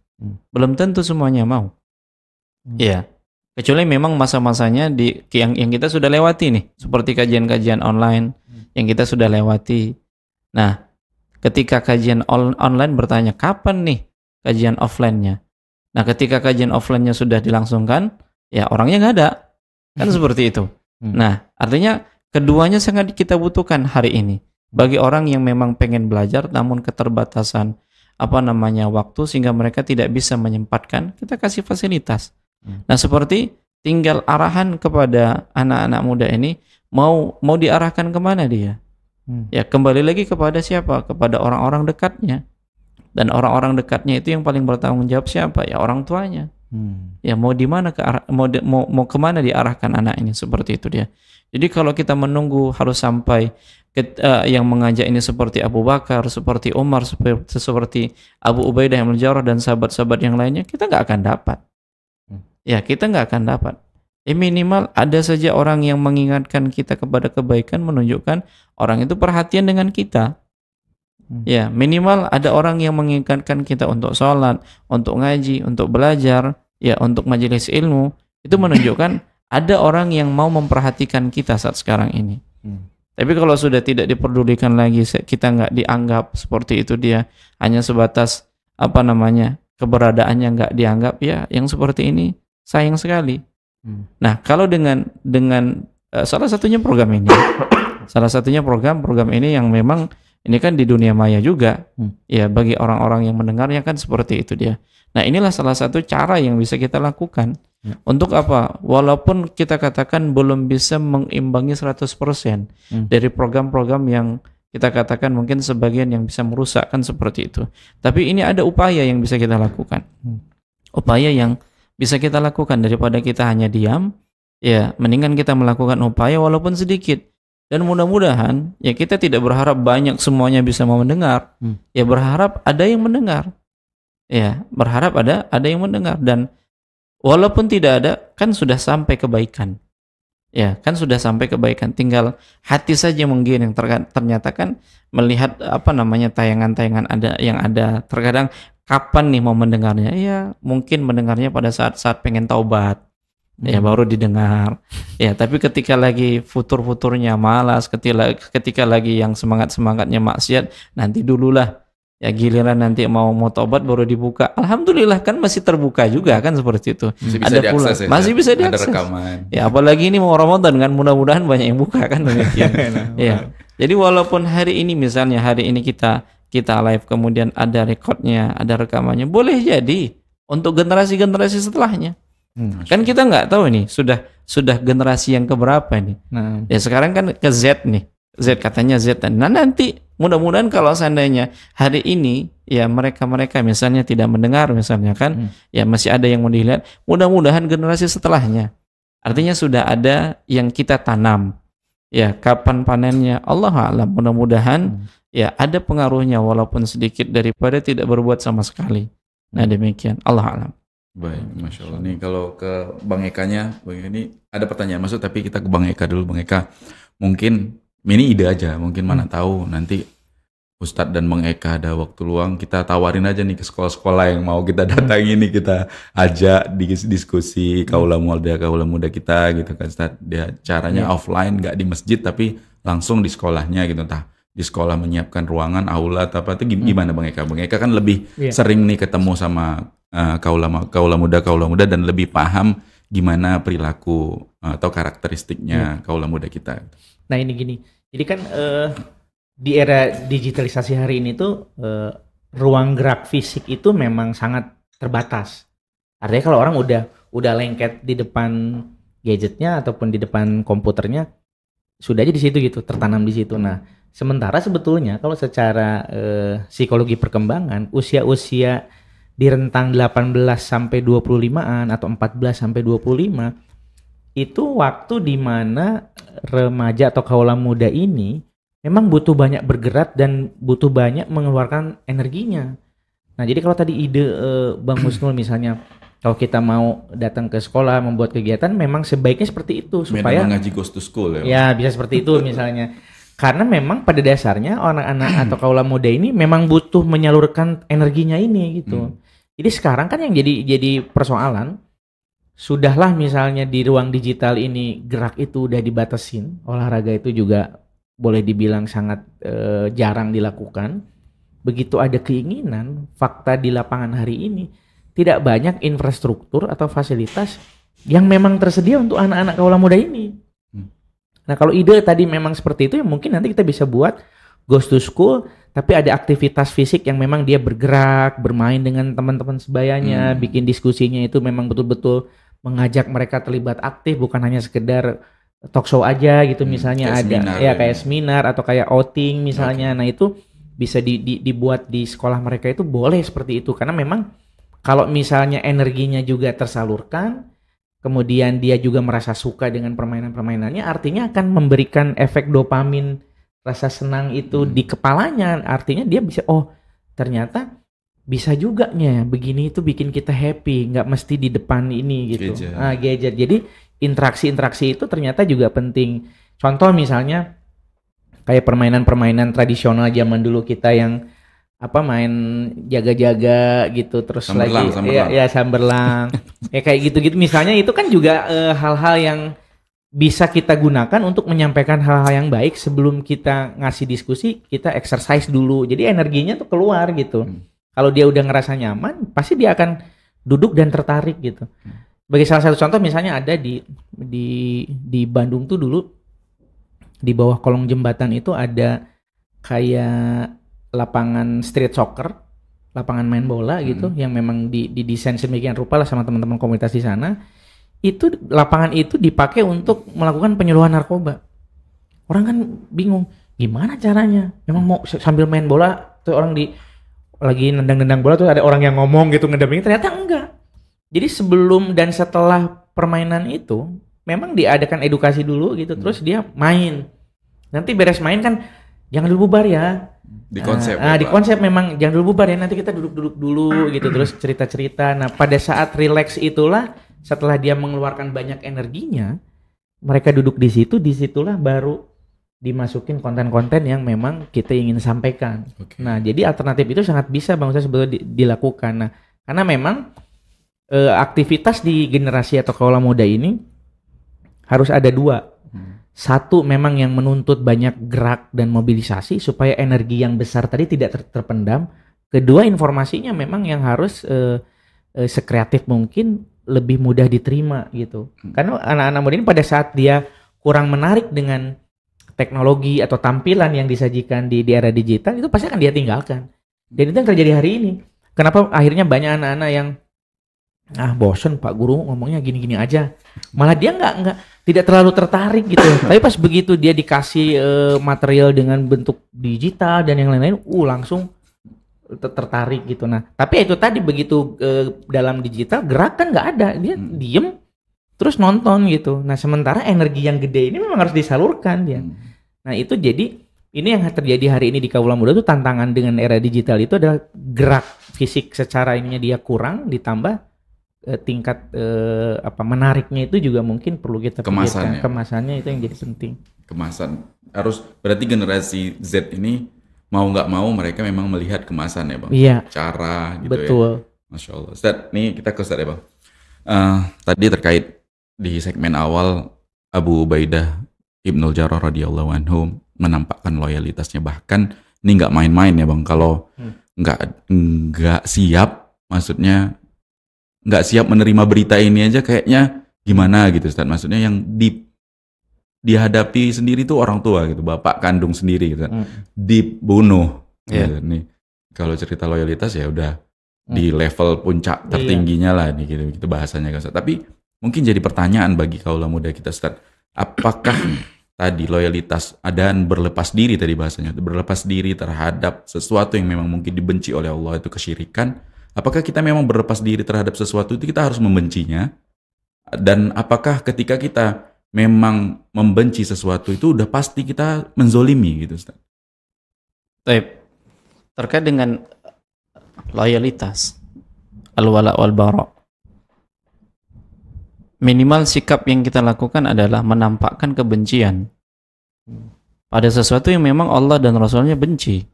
Belum tentu semuanya mau. Iya. Hmm. Kecuali memang masa-masanya di yang, yang kita sudah lewati nih, seperti kajian-kajian online hmm. yang kita sudah lewati. Nah, ketika kajian on online bertanya, kapan nih kajian offline-nya? Nah, ketika kajian offline-nya sudah dilangsungkan, ya orangnya nggak ada. Kan hmm. seperti itu. Hmm. Nah, artinya keduanya sangat kita butuhkan hari ini. Bagi orang yang memang pengen belajar namun keterbatasan apa namanya waktu sehingga mereka tidak bisa menyempatkan, kita kasih fasilitas. Hmm. Nah, seperti tinggal arahan kepada anak-anak muda ini, mau mau diarahkan kemana dia? Hmm. Ya kembali lagi kepada siapa? Kepada orang-orang dekatnya, dan orang-orang dekatnya itu yang paling bertanggung jawab siapa? Ya orang tuanya. Hmm. Ya mau di mana ke arah, mau, di, mau mau kemana diarahkan anak ini, seperti itu dia. Jadi kalau kita menunggu harus sampai yang mengajak ini seperti Abu Bakar, seperti Umar, seperti, seperti Abu Ubaidah ibn al-Jarrah dan sahabat-sahabat yang lainnya, kita nggak akan dapat. Ya, kita nggak akan dapat. Eh, minimal ada saja orang yang mengingatkan kita kepada kebaikan, menunjukkan orang itu perhatian dengan kita. Ya, minimal ada orang yang mengingatkan kita untuk sholat, untuk ngaji, untuk belajar, ya, untuk majelis ilmu. Itu menunjukkan ada orang yang mau memperhatikan kita saat sekarang ini. Tapi kalau sudah tidak diperdulikan lagi, kita nggak dianggap, seperti itu dia, hanya sebatas apa namanya keberadaannya nggak dianggap, ya yang seperti ini sayang sekali. Hmm. Nah, kalau dengan dengan uh, salah satunya program ini, salah satunya program program ini yang memang ini kan di dunia maya juga, hmm. ya bagi orang-orang yang mendengarnya kan seperti itu dia. Nah, inilah salah satu cara yang bisa kita lakukan. Ya. Untuk apa? Walaupun kita katakan belum bisa mengimbangi seratus persen hmm. dari program-program yang kita katakan mungkin sebagian yang bisa merusakkan seperti itu. Tapi ini ada upaya yang bisa kita lakukan. Hmm. Upaya yang bisa kita lakukan daripada kita hanya diam, ya mendingan kita melakukan upaya walaupun sedikit. Dan mudah-mudahan ya kita tidak berharap banyak semuanya bisa mau mendengar. Hmm. Ya berharap ada yang mendengar. Ya, berharap ada ada yang mendengar, dan Walaupun tidak ada, kan sudah sampai kebaikan. Ya, kan sudah sampai kebaikan. Tinggal hati saja menggiring. Ternyata kan melihat apa namanya tayangan-tayangan ada yang ada. Terkadang kapan nih mau mendengarnya? Ya, mungkin mendengarnya pada saat-saat pengen taubat. Ya, hmm. baru didengar. Ya, tapi ketika lagi futur-futurnya malas, ketika, ketika lagi yang semangat-semangatnya maksiat, nanti dululah. Ya, giliran nanti mau mau taubat baru dibuka. Alhamdulillah kan masih terbuka juga kan seperti itu. Masih ada pula ya, masih bisa diakses. Ada rekaman. Ya, apalagi ini mau Ramadan kan, mudah-mudahan banyak yang buka kan demikian. Ya. Jadi walaupun hari ini misalnya hari ini kita kita live kemudian ada rekodnya, ada rekamannya, boleh jadi untuk generasi-generasi setelahnya. Hmm, kan kita nggak tahu nih sudah sudah generasi yang keberapa nih. Nah. Ya sekarang kan ke Z nih. Z katanya Z. Nah nanti mudah-mudahan kalau seandainya hari ini ya mereka-mereka misalnya tidak mendengar misalnya kan, hmm. ya masih ada yang mau dilihat, mudah-mudahan generasi setelahnya. Artinya sudah ada yang kita tanam. Ya, kapan panennya Allah alam, mudah-mudahan hmm. ya ada pengaruhnya walaupun sedikit daripada tidak berbuat sama sekali. Nah, demikian Allah alam. Baik, Masya Allah. Nih kalau ke Bang Eka-nya, Bang Eka ini ada pertanyaan masuk tapi kita ke Bang Eka dulu. Bang Eka, mungkin ini ide aja, mungkin mana tahu nanti Ustadz dan Bang Eka ada waktu luang, kita tawarin aja nih ke sekolah-sekolah yang mau kita datangi nih, kita ajak diskusi kaula muda, kaula muda kita gitu kan Ustadz. Dia caranya yeah. offline, nggak di masjid tapi langsung di sekolahnya gitu, entah di sekolah menyiapkan ruangan, aula atau apa itu gimana Bang Eka? Bang Eka kan lebih yeah. sering nih ketemu sama uh, kaula, kaula muda, kaula muda dan lebih paham gimana perilaku uh, atau karakteristiknya yeah. kaula muda kita. Nah ini gini, jadi kan uh, di era digitalisasi hari ini tuh uh, ruang gerak fisik itu memang sangat terbatas. Artinya kalau orang udah udah lengket di depan gadgetnya ataupun di depan komputernya, sudah aja di situ gitu, tertanam di situ. Nah sementara sebetulnya kalau secara uh, psikologi perkembangan, usia-usia di rentang delapan belas sampai dua puluh lima-an atau empat belas sampai dua puluh lima itu waktu di mana remaja atau kaula muda ini memang butuh banyak bergerak dan butuh banyak mengeluarkan energinya. Nah, jadi kalau tadi ide eh, Bang Husnul misalnya, kalau kita mau datang ke sekolah membuat kegiatan, memang sebaiknya seperti itu supaya mengaji ghost to school ya. Ya, bisa seperti itu misalnya. Karena memang pada dasarnya anak-anak atau kaula muda ini memang butuh menyalurkan energinya ini gitu. Hmm. Jadi sekarang kan yang jadi jadi persoalan, sudahlah misalnya di ruang digital ini gerak itu udah dibatasin, olahraga itu juga boleh dibilang sangat e, jarang dilakukan. Begitu ada keinginan, fakta di lapangan hari ini tidak banyak infrastruktur atau fasilitas yang memang tersedia untuk anak-anak kaula muda ini. Hmm. Nah kalau ide tadi memang seperti itu ya mungkin nanti kita bisa buat ghost to school tapi ada aktivitas fisik yang memang dia bergerak, bermain dengan teman-teman sebayanya, hmm. bikin diskusinya itu memang betul-betul mengajak mereka terlibat aktif, bukan hanya sekedar talk show aja gitu hmm, misalnya ada seminar, ya, ya kayak seminar atau kayak outing misalnya. Okay. Nah itu bisa di, di, dibuat di sekolah mereka itu boleh seperti itu karena memang kalau misalnya energinya juga tersalurkan, kemudian dia juga merasa suka dengan permainan-permainannya, artinya akan memberikan efek dopamin, rasa senang itu hmm. di kepalanya, artinya dia bisa oh ternyata bisa juga nya begini itu bikin kita happy, nggak mesti di depan ini gitu gadget, ah, gadget. Jadi interaksi-interaksi itu ternyata juga penting. Contoh misalnya kayak permainan-permainan tradisional zaman dulu kita yang apa main jaga-jaga gitu terus samberlang, lagi samberlang. Ya, ya samberlang ya kayak gitu-gitu misalnya itu kan juga uh, hal-hal yang bisa kita gunakan untuk menyampaikan hal-hal yang baik. Sebelum kita ngasih diskusi, kita exercise dulu. Jadi energinya tuh keluar gitu. Hmm. Kalau dia udah ngerasa nyaman, pasti dia akan duduk dan tertarik gitu. Hmm. Bagi salah satu contoh misalnya ada di di di Bandung tuh dulu di bawah kolong jembatan itu ada kayak lapangan street soccer, lapangan main bola gitu, hmm. yang memang di didesain sedemikian rupa lah sama teman-teman komunitas di sana. Itu lapangan itu dipakai untuk melakukan penyuluhan narkoba. Orang kan bingung, gimana caranya? Memang mau sambil main bola, tuh orang di lagi nendang-nendang bola tuh ada orang yang ngomong gitu ngedampingin, ternyata enggak. Jadi sebelum dan setelah permainan itu, memang diadakan edukasi dulu gitu, hmm. terus dia main. Nanti beres main kan, jangan dulu bubar ya. Di konsep. Nah, ya, di konsep memang jangan dulu bubar ya, nanti kita duduk-duduk dulu gitu, terus cerita-cerita. Nah pada saat relax itulah Setelah dia mengeluarkan banyak energinya, mereka duduk di situ, disitulah baru dimasukin konten-konten yang memang kita ingin sampaikan. Okay. Nah, jadi alternatif itu sangat bisa Bang Ustadz sebetulnya di, dilakukan. Nah, karena memang e, aktivitas di generasi atau kaula muda ini harus ada dua. Hmm. Satu memang yang menuntut banyak gerak dan mobilisasi supaya energi yang besar tadi tidak ter terpendam. Kedua, informasinya memang yang harus eh, eh, sekreatif mungkin, lebih mudah diterima gitu. Hmm. Karena anak-anak muda ini pada saat dia kurang menarik dengan teknologi atau tampilan yang disajikan di, di era digital, itu pasti akan dia tinggalkan. Dan itu yang terjadi hari ini. Kenapa akhirnya banyak anak-anak yang ah bosen Pak Guru ngomongnya gini-gini aja, malah dia nggak nggak tidak terlalu tertarik gitu. Tapi pas begitu dia dikasih uh, material dengan bentuk digital dan yang lain-lain, uh langsung ter tertarik gitu. Nah, tapi itu tadi begitu uh, dalam digital gerakan nggak ada, dia hmm. diem terus nonton gitu. Nah, sementara energi yang gede ini memang harus disalurkan dia. Hmm. Nah, itu jadi ini yang terjadi hari ini di kaula muda tuh, tantangan dengan era digital itu adalah gerak fisik secara ininya dia kurang, ditambah tingkat eh, apa menariknya itu juga mungkin perlu kita kemasannya. Kemasannya itu yang jadi penting. Kemasan harus, berarti generasi Z ini mau nggak mau mereka memang melihat kemasan ya Bang. Iya. Cara gitu. Betul. Ya. Masya Allah. Ustadz, nih kita ke Ustadz ya Bang. Uh, tadi terkait di segmen awal Abu Ubaidah ibn al-Jarrah radhiyallahu anhu menampakkan loyalitasnya, bahkan ini nggak main-main ya Bang. Kalau nggak hmm. nggak siap, maksudnya nggak siap menerima berita ini aja kayaknya gimana gitu Ustaz. Maksudnya yang di dihadapi sendiri tuh orang tua gitu, bapak kandung sendiri gitu, hmm. dibunuh yeah. gitu. Nih kalau cerita loyalitas ya udah hmm. di level puncak tertingginya yeah. lah nih gitu, gitu bahasanya kan Ustaz. Tapi mungkin jadi pertanyaan bagi kaula muda kita Ustaz, apakah tadi loyalitas dan berlepas diri, tadi bahasanya berlepas diri terhadap sesuatu yang memang mungkin dibenci oleh Allah, itu kesyirikan. Apakah kita memang berlepas diri terhadap sesuatu itu kita harus membencinya? Dan apakah ketika kita memang membenci sesuatu itu udah pasti kita menzolimi gitu Ustaz? Baik. Terkait dengan loyalitas, al-wala wal-bara, minimal sikap yang kita lakukan adalah menampakkan kebencian pada sesuatu yang memang Allah dan Rasulnya benci.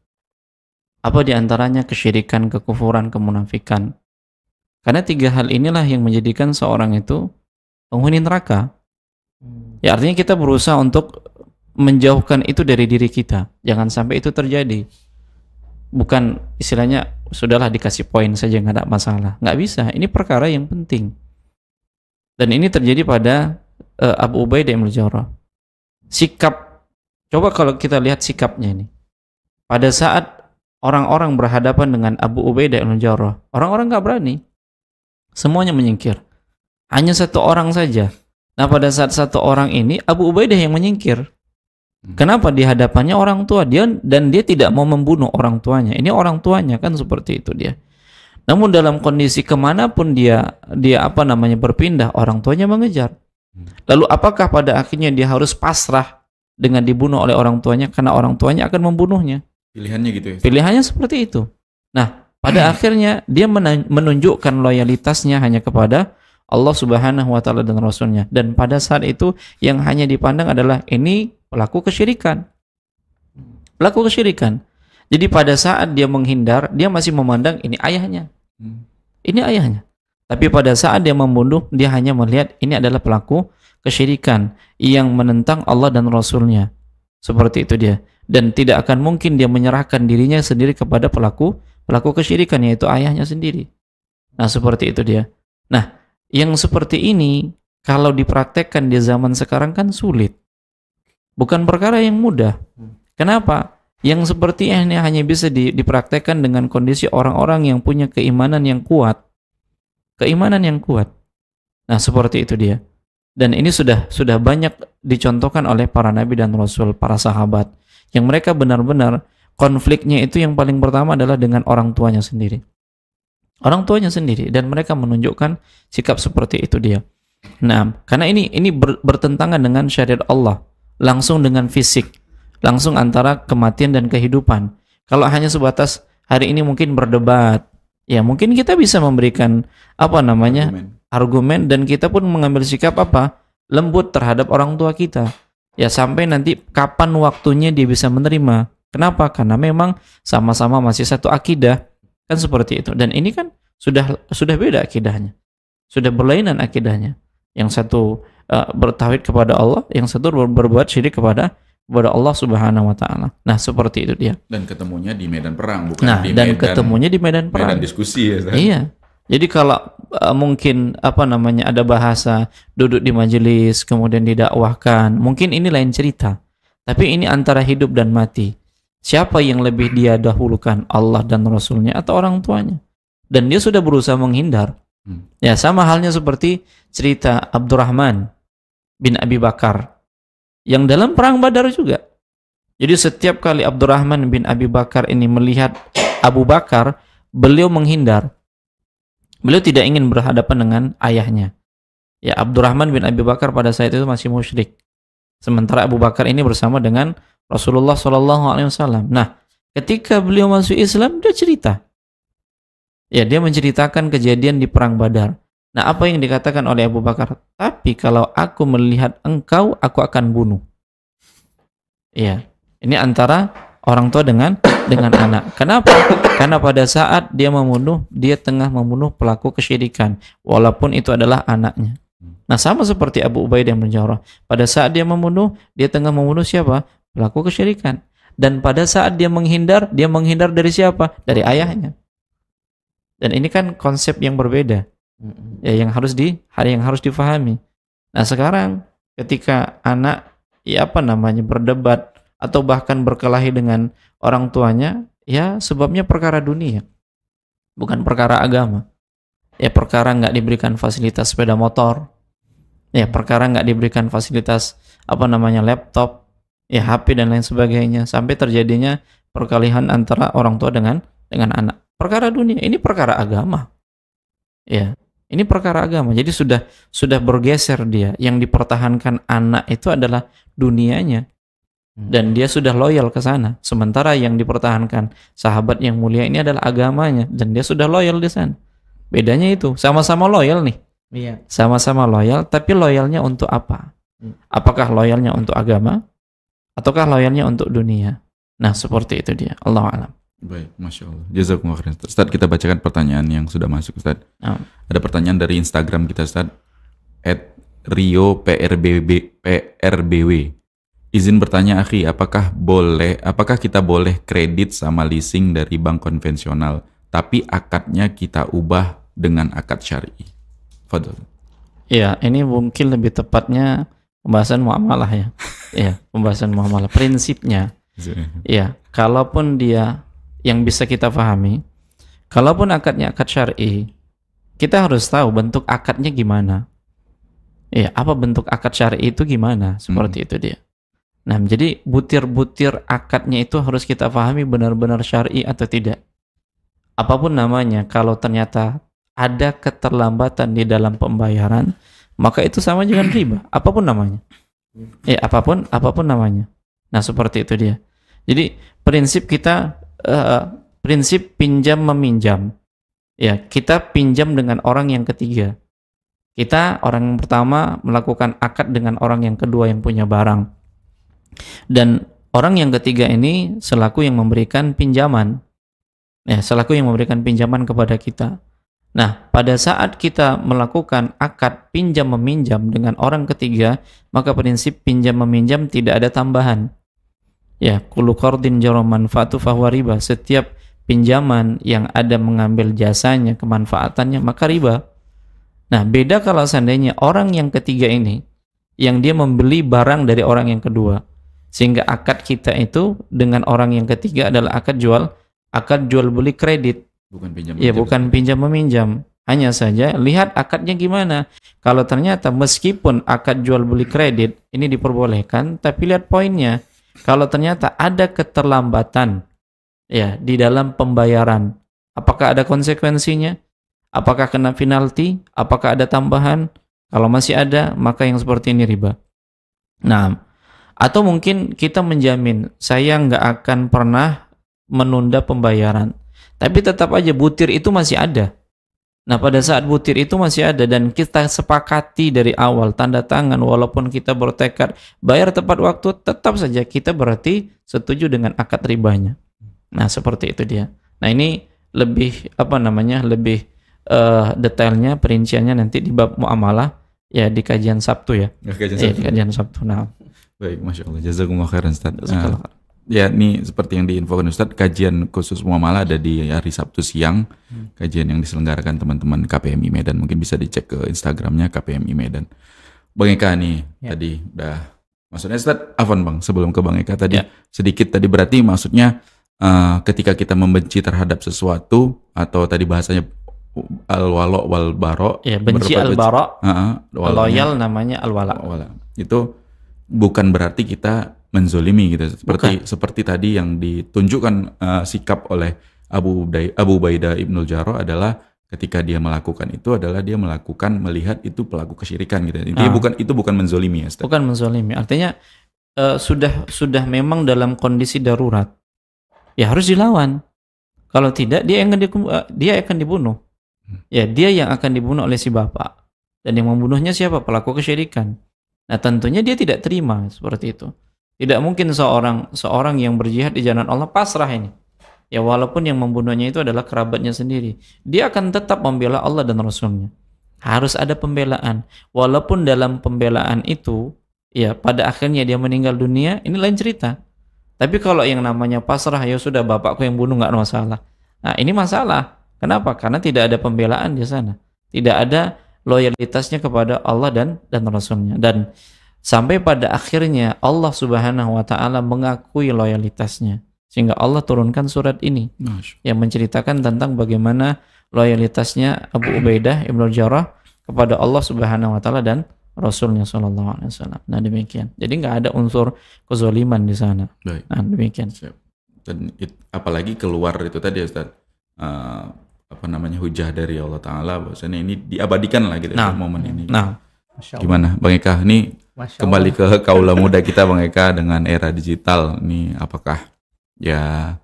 Apa diantaranya kesyirikan, kekufuran, kemunafikan. Karena tiga hal inilah yang menjadikan seorang itu penghuni neraka. Ya, artinya kita berusaha untuk menjauhkan itu dari diri kita. Jangan sampai itu terjadi. Bukan istilahnya sudahlah dikasih poin saja nggak ada masalah. Nggak bisa. Ini perkara yang penting. Dan ini terjadi pada uh, Abu Ubaidah ibn al-Jarrah. Sikap. Coba kalau kita lihat sikapnya ini. Pada saat orang-orang berhadapan dengan Abu Ubaidah ibn al-Jarrah, orang-orang gak berani. Semuanya menyingkir. Hanya satu orang saja. Nah, pada saat satu orang ini, Abu Ubaidah yang menyingkir. Hmm. Kenapa? Di hadapannya orang tua dia, dan dia tidak mau membunuh orang tuanya. Ini orang tuanya kan, seperti itu dia. Namun dalam kondisi kemanapun dia dia apa namanya berpindah, orang tuanya mengejar. Lalu apakah pada akhirnya dia harus pasrah dengan dibunuh oleh orang tuanya karena orang tuanya akan membunuhnya? Pilihannya gitu ya? Pilihannya seperti itu. Nah, pada akhirnya dia menunjukkan loyalitasnya hanya kepada Allah Subhanahu wa Ta'ala dan Rasulnya. Dan pada saat itu yang hanya dipandang adalah ini pelaku kesyirikan. Pelaku kesyirikan. Jadi pada saat dia menghindar, dia masih memandang ini ayahnya. Ini ayahnya. Tapi pada saat dia membunuh, dia hanya melihat ini adalah pelaku kesyirikan yang menentang Allah dan Rasulnya. Seperti itu dia. Dan tidak akan mungkin dia menyerahkan dirinya sendiri kepada pelaku pelaku kesyirikan, yaitu ayahnya sendiri. Nah, seperti itu dia. Nah, yang seperti ini kalau dipraktekkan di zaman sekarang kan sulit. Bukan perkara yang mudah. Kenapa? Yang seperti ini hanya bisa dipraktekkan dengan kondisi orang-orang yang punya keimanan yang kuat. Keimanan yang kuat. Nah, seperti itu dia. Dan ini sudah sudah banyak dicontohkan oleh para nabi dan rasul, para sahabat, yang mereka benar-benar konfliknya itu yang paling pertama adalah dengan orang tuanya sendiri. Orang tuanya sendiri, dan mereka menunjukkan sikap seperti itu dia. Nah, karena ini ini ber, bertentangan dengan syariat Allah, langsung dengan fisik, langsung antara kematian dan kehidupan. Kalau hanya sebatas hari ini mungkin berdebat, ya mungkin kita bisa memberikan apa namanya? Argumen. argumen dan kita pun mengambil sikap apa? Lembut terhadap orang tua kita. Ya sampai nanti kapan waktunya dia bisa menerima. Kenapa? Karena memang sama-sama masih satu akidah. Kan seperti itu. Dan ini kan sudah sudah beda akidahnya. Sudah berlainan akidahnya. Yang satu uh, bertauhid kepada Allah, yang satu berbuat syirik kepada kepada Allah Subhanahu wa taala. Nah, seperti itu dia. Dan ketemunya di medan perang, bukan nah, di dan medan, ketemunya di medan perang. Medan diskusi ya. Ustaz. Iya. Jadi kalau uh, mungkin apa namanya ada bahasa duduk di majelis kemudian didakwahkan, mungkin ini lain cerita. Tapi ini antara hidup dan mati. Siapa yang lebih dia dahulukan, Allah dan Rasulnya atau orang tuanya? Dan dia sudah berusaha menghindar. Hmm. Ya, sama halnya seperti cerita Abdurrahman bin Abi Bakar yang dalam perang Badar juga. Jadi setiap kali Abdurrahman bin Abi Bakar ini melihat Abu Bakar, beliau menghindar. Beliau tidak ingin berhadapan dengan ayahnya. Ya, Abdurrahman bin Abi Bakar pada saat itu masih musyrik. Sementara Abu Bakar ini bersama dengan Rasulullah shallallahu alaihi wasallam. Nah, ketika beliau masuk Islam, dia cerita. Ya, dia menceritakan kejadian di perang Badar. Nah, apa yang dikatakan oleh Abu Bakar? Tapi kalau aku melihat engkau, aku akan bunuh. Ya, ini antara orang tua dengan dengan anak. Kenapa? Karena pada saat dia membunuh, dia tengah membunuh pelaku kesyirikan, walaupun itu adalah anaknya. Nah, sama seperti Abu Ubaidah ibn al-Jarrah. Pada saat dia membunuh, dia tengah membunuh siapa? Pelaku kesyirikan. Dan pada saat dia menghindar, dia menghindar dari siapa? Dari ayahnya. Dan ini kan konsep yang berbeda. Ya, yang harus di yang harus difahami. Nah, sekarang ketika anak ya apa namanya berdebat atau bahkan berkelahi dengan orang tuanya, ya sebabnya perkara dunia, bukan perkara agama. Ya, perkara nggak diberikan fasilitas sepeda motor, ya perkara nggak diberikan fasilitas apa namanya laptop, ya H P dan lain sebagainya, sampai terjadinya perkelahian antara orang tua dengan dengan anak. Perkara dunia, ini perkara agama. Ya. Ini perkara agama, jadi sudah sudah bergeser dia. Yang dipertahankan anak itu adalah dunianya, dan dia sudah loyal ke sana. Sementara yang dipertahankan sahabat yang mulia ini adalah agamanya, dan dia sudah loyal di sana. Bedanya itu, sama-sama loyal nih, sama-sama loyal, tapi loyalnya untuk apa? Apakah loyalnya untuk agama, ataukah loyalnya untuk dunia? Nah, seperti itu dia. Allahu a'lam. Baik, Masya Allah. Jazakumullah khairan. Ustaz, kita bacakan pertanyaan yang sudah masuk, Ustaz. Oh. Ada pertanyaan dari Instagram kita, Ustaz. at rio p r b w. Izin bertanya, akhi, apakah boleh, apakah kita boleh kredit sama leasing dari bank konvensional, tapi akadnya kita ubah dengan akad syar'i? Fadhil. Ya, ini mungkin lebih tepatnya pembahasan muamalah ya. Ya, pembahasan muamalah. Prinsipnya. Ya, kalaupun dia yang bisa kita pahami, kalaupun akadnya akad syar'i, kita harus tahu bentuk akadnya gimana. Ya, apa bentuk akad syar'i itu gimana? Seperti hmm. itu dia. Nah, jadi butir-butir akadnya itu harus kita pahami benar-benar syar'i atau tidak. Apapun namanya, kalau ternyata ada keterlambatan di dalam pembayaran, maka itu sama dengan riba. Apapun namanya. Ya, apapun, apapun namanya. Nah, seperti itu dia. Jadi prinsip kita Uh, prinsip pinjam meminjam, ya kita pinjam dengan orang yang ketiga. Kita orang yang pertama melakukan akad dengan orang yang kedua yang punya barang, dan orang yang ketiga ini selaku yang memberikan pinjaman, ya selaku yang memberikan pinjaman kepada kita. Nah, pada saat kita melakukan akad pinjam meminjam dengan orang ketiga, maka prinsip pinjam meminjam tidak ada tambahan. Ya, kullu qardin jarra manfaatu fahuwa riba. Setiap pinjaman yang ada mengambil jasanya, kemanfaatannya, maka riba. Nah, beda kalau seandainya orang yang ketiga ini, yang dia membeli barang dari orang yang kedua, sehingga akad kita itu dengan orang yang ketiga adalah akad jual, akad jual beli kredit. Bukan pinjam. Ya, bukan pinjam meminjam. Hanya saja lihat akadnya gimana. Kalau ternyata meskipun akad jual beli kredit ini diperbolehkan, tapi lihat poinnya. Kalau ternyata ada keterlambatan ya di dalam pembayaran, apakah ada konsekuensinya? Apakah kena penalti? Apakah ada tambahan? Kalau masih ada, maka yang seperti ini riba. Nah, atau mungkin kita menjamin, saya nggak akan pernah menunda pembayaran, tapi tetap aja butir itu masih ada. Nah, pada saat butir itu masih ada dan kita sepakati dari awal tanda tangan, walaupun kita bertekad bayar tepat waktu, tetap saja kita berarti setuju dengan akad ribanya. Nah, seperti itu dia. Nah, ini lebih apa namanya? Lebih uh, detailnya, perinciannya nanti di bab muamalah ya, di kajian Sabtu ya. Ya, kajian Sabtu. Ya, di kajian Sabtu. Nah. Baik, Masya Allah. Jazakumullah khairan, Ustaz. Nah, ya, ini seperti yang diinfokan Ustadz, kajian khusus muamalah ada di hari Sabtu siang. Kajian yang diselenggarakan teman-teman K P M I Medan. Mungkin bisa dicek ke Instagramnya K P M I Medan. Bang Eka nih, ya. Tadi udah. Maksudnya Ustadz, afwan Bang, sebelum ke Bang Eka tadi. Ya. Sedikit tadi berarti maksudnya uh, ketika kita membenci terhadap sesuatu, atau tadi bahasanya al-walo wal-baro. Ya, benci al-baro, uh, loyal namanya al-wala. Al-wala. Itu bukan berarti kita menzolimi gitu, seperti Bukan. seperti tadi yang ditunjukkan uh, sikap oleh Abu Ubaidah, Abu Ubaidah ibn al-Jarrah adalah ketika dia melakukan itu adalah dia melakukan melihat itu pelaku kesyirikan gitu. Intinya ah. bukan itu bukan menzolimi ya, Ustaz. Bukan menzolimi. Artinya uh, sudah sudah memang dalam kondisi darurat. Ya harus dilawan. Kalau tidak dia akan di, uh, dia akan dibunuh. Hmm. Ya, dia yang akan dibunuh oleh si bapak. Dan yang membunuhnya siapa? Pelaku kesyirikan. Nah, tentunya dia tidak terima seperti itu. Tidak mungkin seorang seorang yang berjihad di jalan Allah pasrah ini. Ya, walaupun yang membunuhnya itu adalah kerabatnya sendiri, dia akan tetap membela Allah dan Rasulnya. Harus ada pembelaan. Walaupun dalam pembelaan itu, ya pada akhirnya dia meninggal dunia, ini lain cerita. Tapi kalau yang namanya pasrah, ya sudah bapakku yang bunuh nggak masalah. Nah, ini masalah. Kenapa? Karena tidak ada pembelaan di sana. Tidak ada loyalitasnya kepada Allah dan dan Rasulnya, dan sampai pada akhirnya Allah Subhanahu Wa Taala mengakui loyalitasnya sehingga Allah turunkan surat ini yang menceritakan tentang bagaimana loyalitasnya Abu Ubaidah ibn al-Jarrah kepada Allah Subhanahu Wa Taala dan Rasulnya Shallallahu Alaihi Wasallam. Nah demikian. Jadi nggak ada unsur kezoliman di sana. Baik. Nah demikian. Siap. Dan it, apalagi keluar itu tadi Ustaz. Uh, apa namanya hujah dari Allah Ta'ala bahwasanya ini diabadikan lah gitu nah, momen ini nah. Gimana Bang Eka ini kembali ke kaula muda kita Bang Eka dengan era digital ini, apakah ya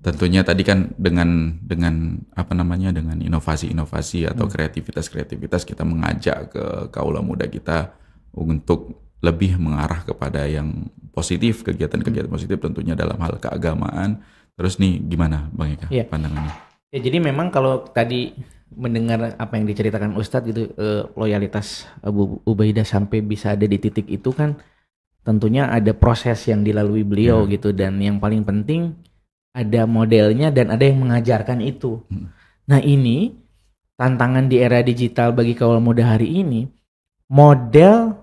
tentunya tadi kan dengan dengan apa namanya dengan inovasi-inovasi atau kreativitas-kreativitas kita mengajak ke kaula muda kita untuk lebih mengarah kepada yang positif, kegiatan-kegiatan positif tentunya dalam hal keagamaan. Terus nih gimana Bang Eka yeah. pandangannya? Ya, jadi memang kalau tadi mendengar apa yang diceritakan Ustadz gitu, eh, loyalitas Abu Ubaidah sampai bisa ada di titik itu kan tentunya ada proses yang dilalui beliau hmm. gitu, dan yang paling penting ada modelnya dan ada yang mengajarkan itu. Hmm. Nah ini tantangan di era digital bagi kaum muda hari ini, model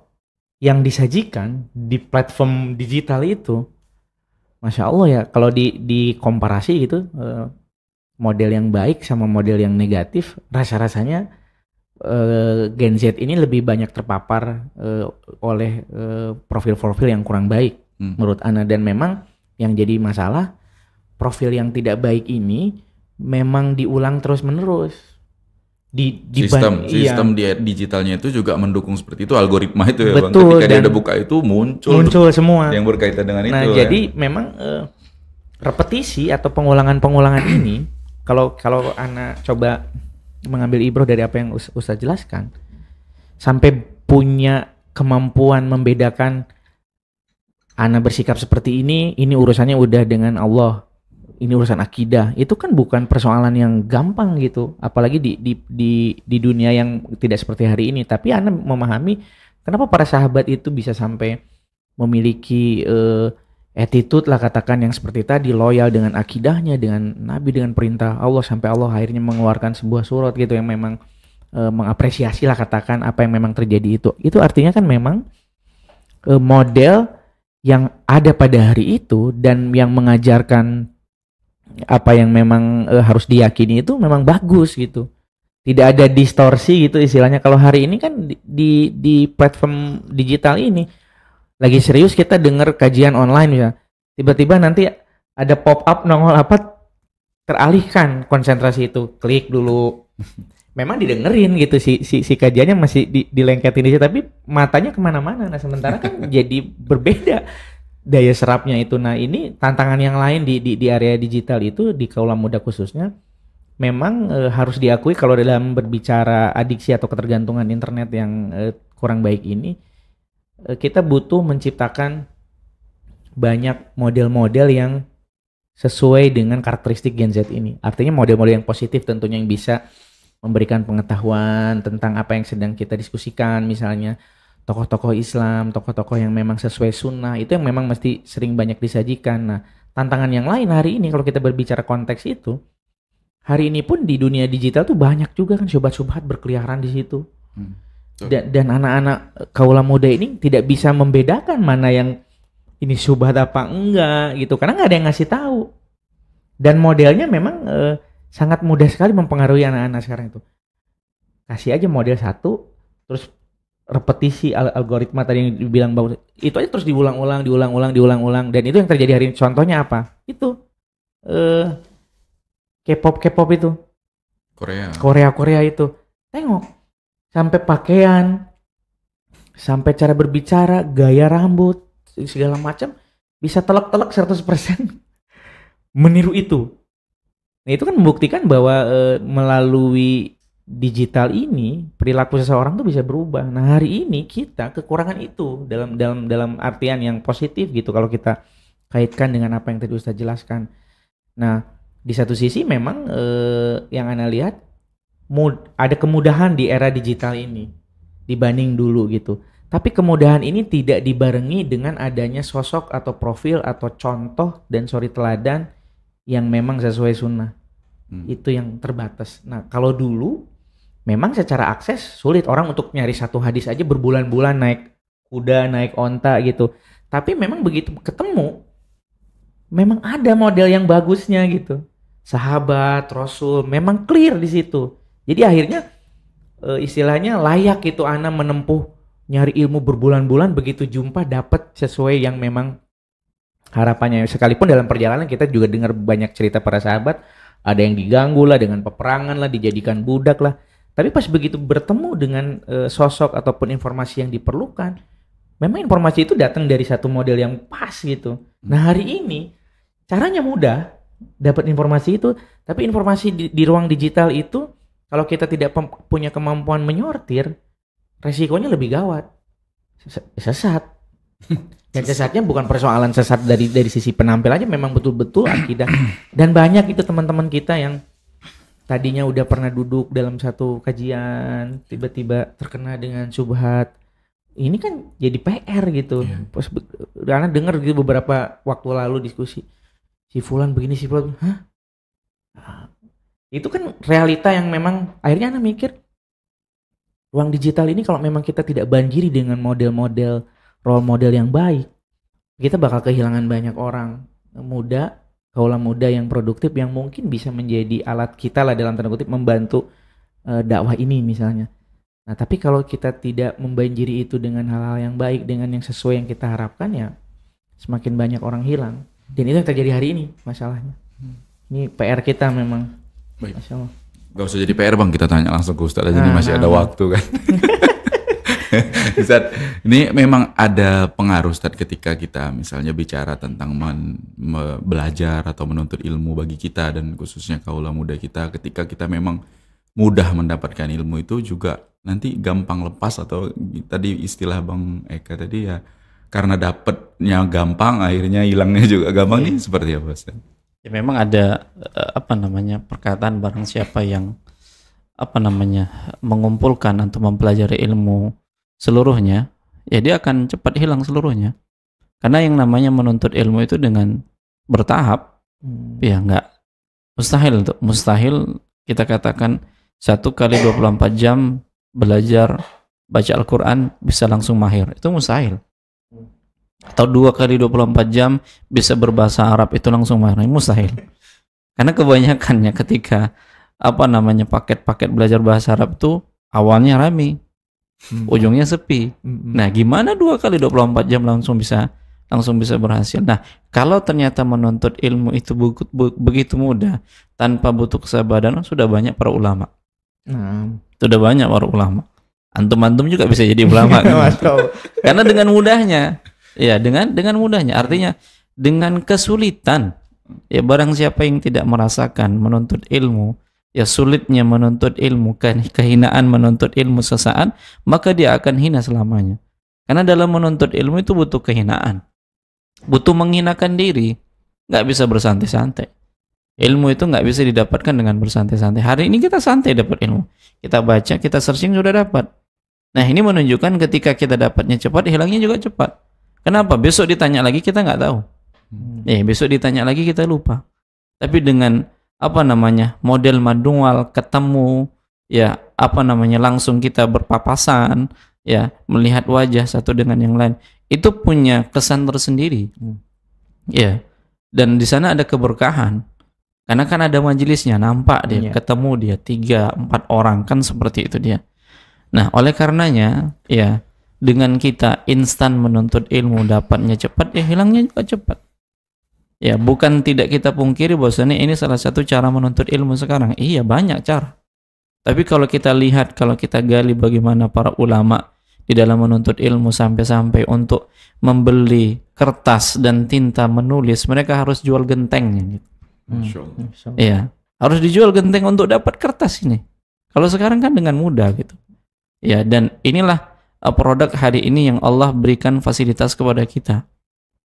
yang disajikan di platform digital itu, Masya Allah ya kalau di, di komparasi gitu, eh, model yang baik sama model yang negatif, rasa-rasanya uh, Gen Z ini lebih banyak terpapar uh, oleh profil-profil uh, yang kurang baik hmm. menurut Ana. Dan memang yang jadi masalah, profil yang tidak baik ini memang diulang terus-menerus. Di, di sistem, sistem dia digitalnya itu juga mendukung seperti itu, algoritma itu ya Bang. Ketika dia udah buka itu muncul, muncul semua yang berkaitan dengan nah, itu. Nah jadi ya. memang uh, repetisi atau pengulangan-pengulangan ini, kalau kalau Ana coba mengambil ibroh dari apa yang Ustadz jelaskan, sampai punya kemampuan membedakan Ana bersikap seperti ini, ini urusannya udah dengan Allah, ini urusan akidah, itu kan bukan persoalan yang gampang gitu, apalagi di di di, di dunia yang tidak seperti hari ini. Tapi Ana memahami kenapa para sahabat itu bisa sampai memiliki eh, attitude lah katakan yang seperti tadi, loyal dengan akidahnya, dengan Nabi, dengan perintah Allah, sampai Allah akhirnya mengeluarkan sebuah surat gitu yang memang e, mengapresiasi lah katakan apa yang memang terjadi itu. Itu artinya kan memang e, model yang ada pada hari itu dan yang mengajarkan apa yang memang e, harus diyakini itu memang bagus gitu. Tidak ada distorsi gitu istilahnya. Kalau hari ini kan di, di, di platform digital ini lagi serius kita dengar kajian online ya, tiba-tiba nanti ada pop up nongol apa, teralihkan konsentrasi itu, klik dulu. Memang didengerin gitu si si, si kajiannya masih di, dilengketin aja, tapi matanya kemana-mana. Nah sementara kan jadi berbeda daya serapnya itu. Nah ini tantangan yang lain di di, di area digital itu di kaula muda khususnya. memang e, harus diakui kalau dalam berbicara adiksi atau ketergantungan internet yang e, kurang baik ini, e, kita butuh menciptakan banyak model-model yang sesuai dengan karakteristik Gen Z ini. Artinya model-model yang positif tentunya, yang bisa memberikan pengetahuan tentang apa yang sedang kita diskusikan, misalnya tokoh-tokoh Islam, tokoh-tokoh yang memang sesuai sunnah, itu yang memang mesti sering banyak disajikan. Nah, tantangan yang lain hari ini kalau kita berbicara konteks itu, hari ini pun di dunia digital tuh banyak juga kan syubhat-syubhat berkeliaran di situ. Hmm. Dan, dan anak-anak kaula muda ini tidak bisa membedakan mana yang ini syubhat apa enggak gitu, karena nggak ada yang ngasih tahu. Dan modelnya memang eh, sangat mudah sekali mempengaruhi anak-anak sekarang itu. Kasih aja model satu, terus repetisi al algoritma tadi yang dibilang bahwa itu aja terus diulang-ulang, diulang-ulang, diulang-ulang. Dan itu yang terjadi hari ini. Contohnya apa? Itu. Eh, K-pop, K-pop itu Korea, Korea, Korea itu tengok sampai pakaian, sampai cara berbicara, gaya rambut, segala macam bisa telak-telak seratus persen meniru itu. Nah, itu kan membuktikan bahwa e, melalui digital ini perilaku seseorang tuh bisa berubah. Nah, hari ini kita kekurangan itu dalam dalam dalam artian yang positif gitu kalau kita kaitkan dengan apa yang tadi Ustaz jelaskan. Nah, di satu sisi memang eh, yang Ana lihat mud, ada kemudahan di era digital ini dibanding dulu gitu. Tapi kemudahan ini tidak dibarengi dengan adanya sosok atau profil atau contoh dan suri teladan yang memang sesuai sunnah. Hmm. Itu yang terbatas. Nah, kalau dulu memang secara akses sulit orang untuk nyari satu hadis aja berbulan-bulan, naik kuda, naik onta gitu. Tapi memang begitu ketemu, memang ada model yang bagusnya gitu. Sahabat, Rasul, memang clear di situ. Jadi akhirnya e, istilahnya layak itu Ana menempuh nyari ilmu berbulan-bulan, begitu jumpa dapat sesuai yang memang harapannya. Sekalipun dalam perjalanan kita juga dengar banyak cerita para sahabat, ada yang diganggu lah dengan peperangan lah, dijadikan budak lah. Tapi pas begitu bertemu dengan e, sosok ataupun informasi yang diperlukan, memang informasi itu datang dari satu model yang pas gitu. Nah, hari ini caranya mudah dapat informasi itu, tapi informasi di, di ruang digital itu kalau kita tidak punya kemampuan menyortir, resikonya lebih gawat, sesat. Dan sesatnya bukan persoalan sesat dari dari sisi penampilannya, memang betul-betul akidah. Dan banyak itu teman-teman kita yang tadinya udah pernah duduk dalam satu kajian, tiba-tiba terkena dengan syubhat. Ini kan jadi P R gitu. Yeah. Ana dengar gitu beberapa waktu lalu diskusi, si fulan begini, si fulan, hah? Itu kan realita yang memang akhirnya Ana mikir, ruang digital ini kalau memang kita tidak banjiri dengan model-model, role model yang baik, kita bakal kehilangan banyak orang muda, kaula muda yang produktif, yang mungkin bisa menjadi alat kita lah dalam tanda kutip membantu uh, dakwah ini misalnya. Nah, tapi kalau kita tidak membanjiri itu dengan hal-hal yang baik, dengan yang sesuai yang kita harapkan, ya semakin banyak orang hilang. Dan itu yang terjadi hari ini masalahnya. Ini P R kita memang. Baik. Gak usah jadi P R, Bang, kita tanya langsung ke Ustadz aja, nah, ini masih nah, ada nah. waktu kan. Ustadz, ini memang ada pengaruh Ustadz ketika kita misalnya bicara tentang men, me, belajar atau menuntut ilmu bagi kita dan khususnya kaula muda kita, ketika kita memang mudah mendapatkan ilmu itu juga nanti gampang lepas, atau tadi istilah Bang Eka tadi ya, karena dapetnya gampang akhirnya hilangnya juga gampang. Iya. Nih seperti apa Ustaz? Ya memang ada apa namanya perkataan, barang siapa yang apa namanya mengumpulkan atau mempelajari ilmu seluruhnya, ya dia akan cepat hilang seluruhnya, karena yang namanya menuntut ilmu itu dengan bertahap. Hmm. Ya nggak mustahil untuk mustahil kita katakan satu kali dua puluh empat jam belajar baca Al-Quran bisa langsung mahir, itu mustahil. Atau dua kali dua puluh empat jam bisa berbahasa Arab itu langsung mahir, mustahil. Karena kebanyakannya ketika apa namanya paket-paket belajar bahasa Arab itu awalnya rame, ujungnya sepi. Nah, gimana dua kali dua puluh empat jam langsung bisa langsung bisa berhasil? Nah, kalau ternyata menuntut ilmu itu begitu mudah tanpa butuh kesabaran, sudah banyak para ulama. Nah, itu udah banyak para ulama. Antum-antum juga bisa jadi ulama kan? Karena dengan mudahnya, ya dengan dengan mudahnya. Artinya dengan kesulitan, ya barang siapa yang tidak merasakan menuntut ilmu ya sulitnya menuntut ilmu, kehinaan menuntut ilmu sesaat, maka dia akan hina selamanya. Karena dalam menuntut ilmu itu butuh kehinaan, butuh menghinakan diri, nggak bisa bersantai-santai. Ilmu itu nggak bisa didapatkan dengan bersantai-santai. Hari ini kita santai dapat ilmu, kita baca, kita searching sudah dapat. Nah ini menunjukkan ketika kita dapatnya cepat, hilangnya juga cepat. Kenapa? Besok ditanya lagi kita nggak tahu. Eh, besok ditanya lagi kita lupa. Tapi dengan apa namanya model manual ketemu ya apa namanya langsung kita berpapasan ya melihat wajah satu dengan yang lain itu punya kesan tersendiri hmm. ya dan di sana ada keberkahan karena kan ada majelisnya nampak dia yeah. ketemu dia tiga empat orang kan seperti itu dia. Nah oleh karenanya ya dengan kita instan menuntut ilmu dapatnya cepat ya hilangnya juga cepat. Ya, bukan tidak kita pungkiri bahwasanya ini salah satu cara menuntut ilmu sekarang. Iya, banyak cara. Tapi kalau kita lihat, kalau kita gali bagaimana para ulama di dalam menuntut ilmu sampai-sampai untuk membeli kertas dan tinta menulis, mereka harus jual gentengnya. Gitu. Hmm. Ya, harus dijual genteng untuk dapat kertas ini. Kalau sekarang kan dengan mudah gitu. Ya, dan inilah produk hari ini yang Allah berikan fasilitas kepada kita.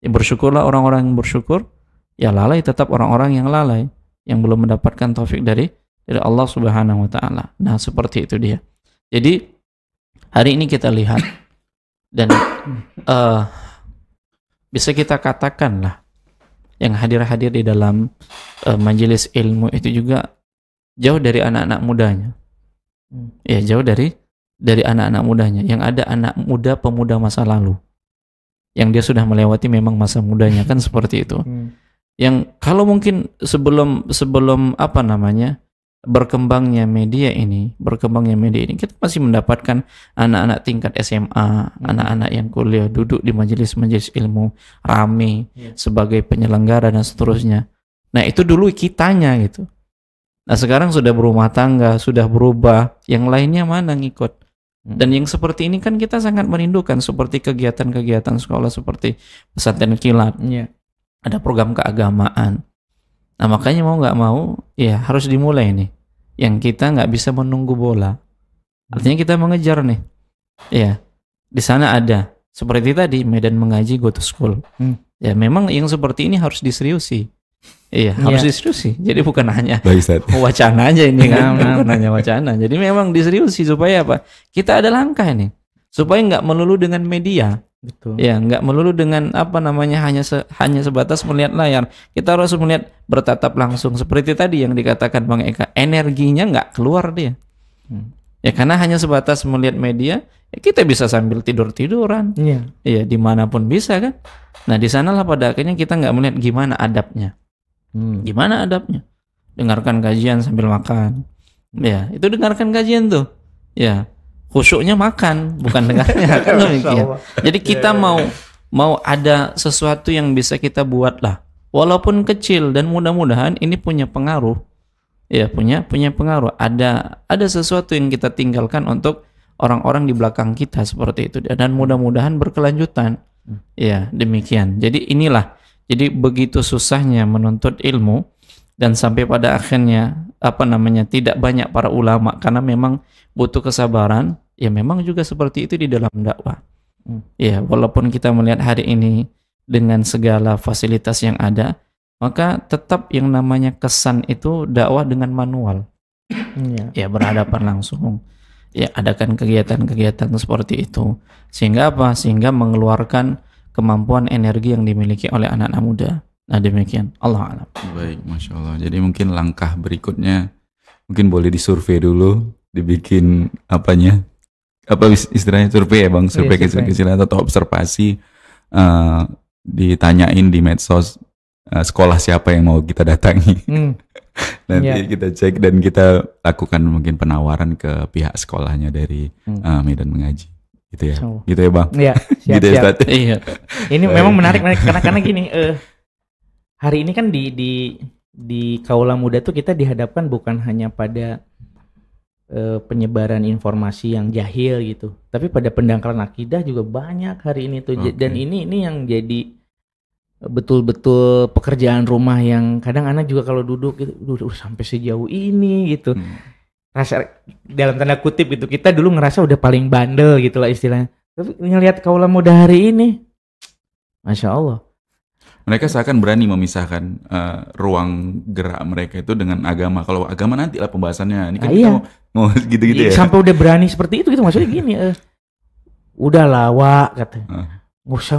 Ya, bersyukurlah orang-orang yang bersyukur. Ya lalai tetap orang-orang yang lalai yang belum mendapatkan taufik dari dari Allah Subhanahu wa taala. Nah, seperti itu dia. Jadi hari ini kita lihat dan uh, bisa kita katakanlah yang hadir-hadir di dalam uh, majelis ilmu itu juga jauh dari anak-anak mudanya. Ya, jauh dari dari anak-anak mudanya. Yang ada anak muda pemuda masa lalu. Yang dia sudah melewati memang masa mudanya kan seperti itu. Hmm. Yang kalau mungkin sebelum sebelum apa namanya berkembangnya media ini berkembangnya media ini kita masih mendapatkan anak-anak tingkat S M A hmm. anak-anak yang kuliah duduk di majelis-majelis ilmu rame yeah. sebagai penyelenggara dan seterusnya. Nah itu dulu kitanya gitu. Nah sekarang sudah berumah tangga sudah berubah yang lainnya mana ngikut. Dan yang seperti ini kan kita sangat merindukan seperti kegiatan-kegiatan sekolah seperti pesantren kilat yeah. ada program keagamaan. Nah makanya mau nggak mau ya harus dimulai nih. Yang kita nggak bisa menunggu bola. Artinya kita mengejar nih. Ya di sana ada seperti tadi Medan Mengaji Go to School. Hmm. Ya memang yang seperti ini harus diseriusi. Iya yeah. harus diseriusi. Jadi bukan hanya wacana aja ini kan. Bukan hanya wacana. Jadi memang diseriusi supaya apa? Kita ada langkah nih. Supaya nggak melulu dengan media. Betul. Ya, nggak melulu dengan apa namanya hanya se, hanya sebatas melihat layar. Kita harus melihat bertatap langsung. Seperti tadi yang dikatakan Bang Eka, energinya nggak keluar dia. Hmm. Ya karena hanya sebatas melihat media, ya kita bisa sambil tidur tiduran. Iya. Yeah. Ya dimanapun bisa kan. Nah di sanalah pada akhirnya kita nggak melihat gimana adabnya. Hmm. Gimana adabnya? Dengarkan kajian sambil makan. Ya itu dengarkan kajian tuh. Ya. Khusyuknya makan, bukan dengarnya. Kan demikian. Jadi kita yeah. mau mau ada sesuatu yang bisa kita buat lah, walaupun kecil dan mudah-mudahan ini punya pengaruh, ya punya punya pengaruh. Ada ada sesuatu yang kita tinggalkan untuk orang-orang di belakang kita seperti itu dan mudah-mudahan berkelanjutan. Ya demikian. Jadi inilah. Jadi begitu susahnya menuntut ilmu dan sampai pada akhirnya apa namanya tidak banyak para ulama karena memang butuh kesabaran. Ya memang juga seperti itu di dalam dakwah. Ya walaupun kita melihat hari ini dengan segala fasilitas yang ada, maka tetap yang namanya kesan itu dakwah dengan manual. Ya, ya berhadapan langsung. Ya adakan kegiatan-kegiatan seperti itu. Sehingga apa? Sehingga mengeluarkan kemampuan energi yang dimiliki oleh anak-anak muda. Nah demikian. Allah alam. Baik, masya Allah. Jadi mungkin langkah berikutnya mungkin boleh disurvei dulu. Dibikin apanya apa istilahnya survei ya bang survei yeah, kecil-kecilan atau observasi uh, ditanyain di medsos uh, sekolah siapa yang mau kita datangi mm. nanti yeah. kita cek dan kita lakukan mungkin penawaran ke pihak sekolahnya dari mm. uh, Medan Mengaji gitu ya so. Gitu ya bang yeah, siap, gitu ya siap. Iya ini memang menarik menarik karena karena gini uh, hari ini kan di di di kaula muda tuh kita dihadapkan bukan hanya pada penyebaran informasi yang jahil gitu, tapi pada pendangkalan akidah juga banyak hari ini tuh. Okay. Dan ini ini yang jadi betul-betul pekerjaan rumah yang kadang anak juga kalau duduk gitu, duduk sampai sejauh ini gitu. Hmm. Rasa dalam tanda kutip gitu, kita dulu ngerasa udah paling bandel gitu lah istilahnya. Tapi ngelihat kaula muda hari ini, Masya Allah. Mereka seakan berani memisahkan uh, ruang gerak mereka itu dengan agama. Kalau agama nanti lah pembahasannya. Ini kan ah, kita iya. mau gitu-gitu ya. Sampai udah berani seperti itu gitu, maksudnya gini. Uh, udah lawak katanya. Uh. Nggak usah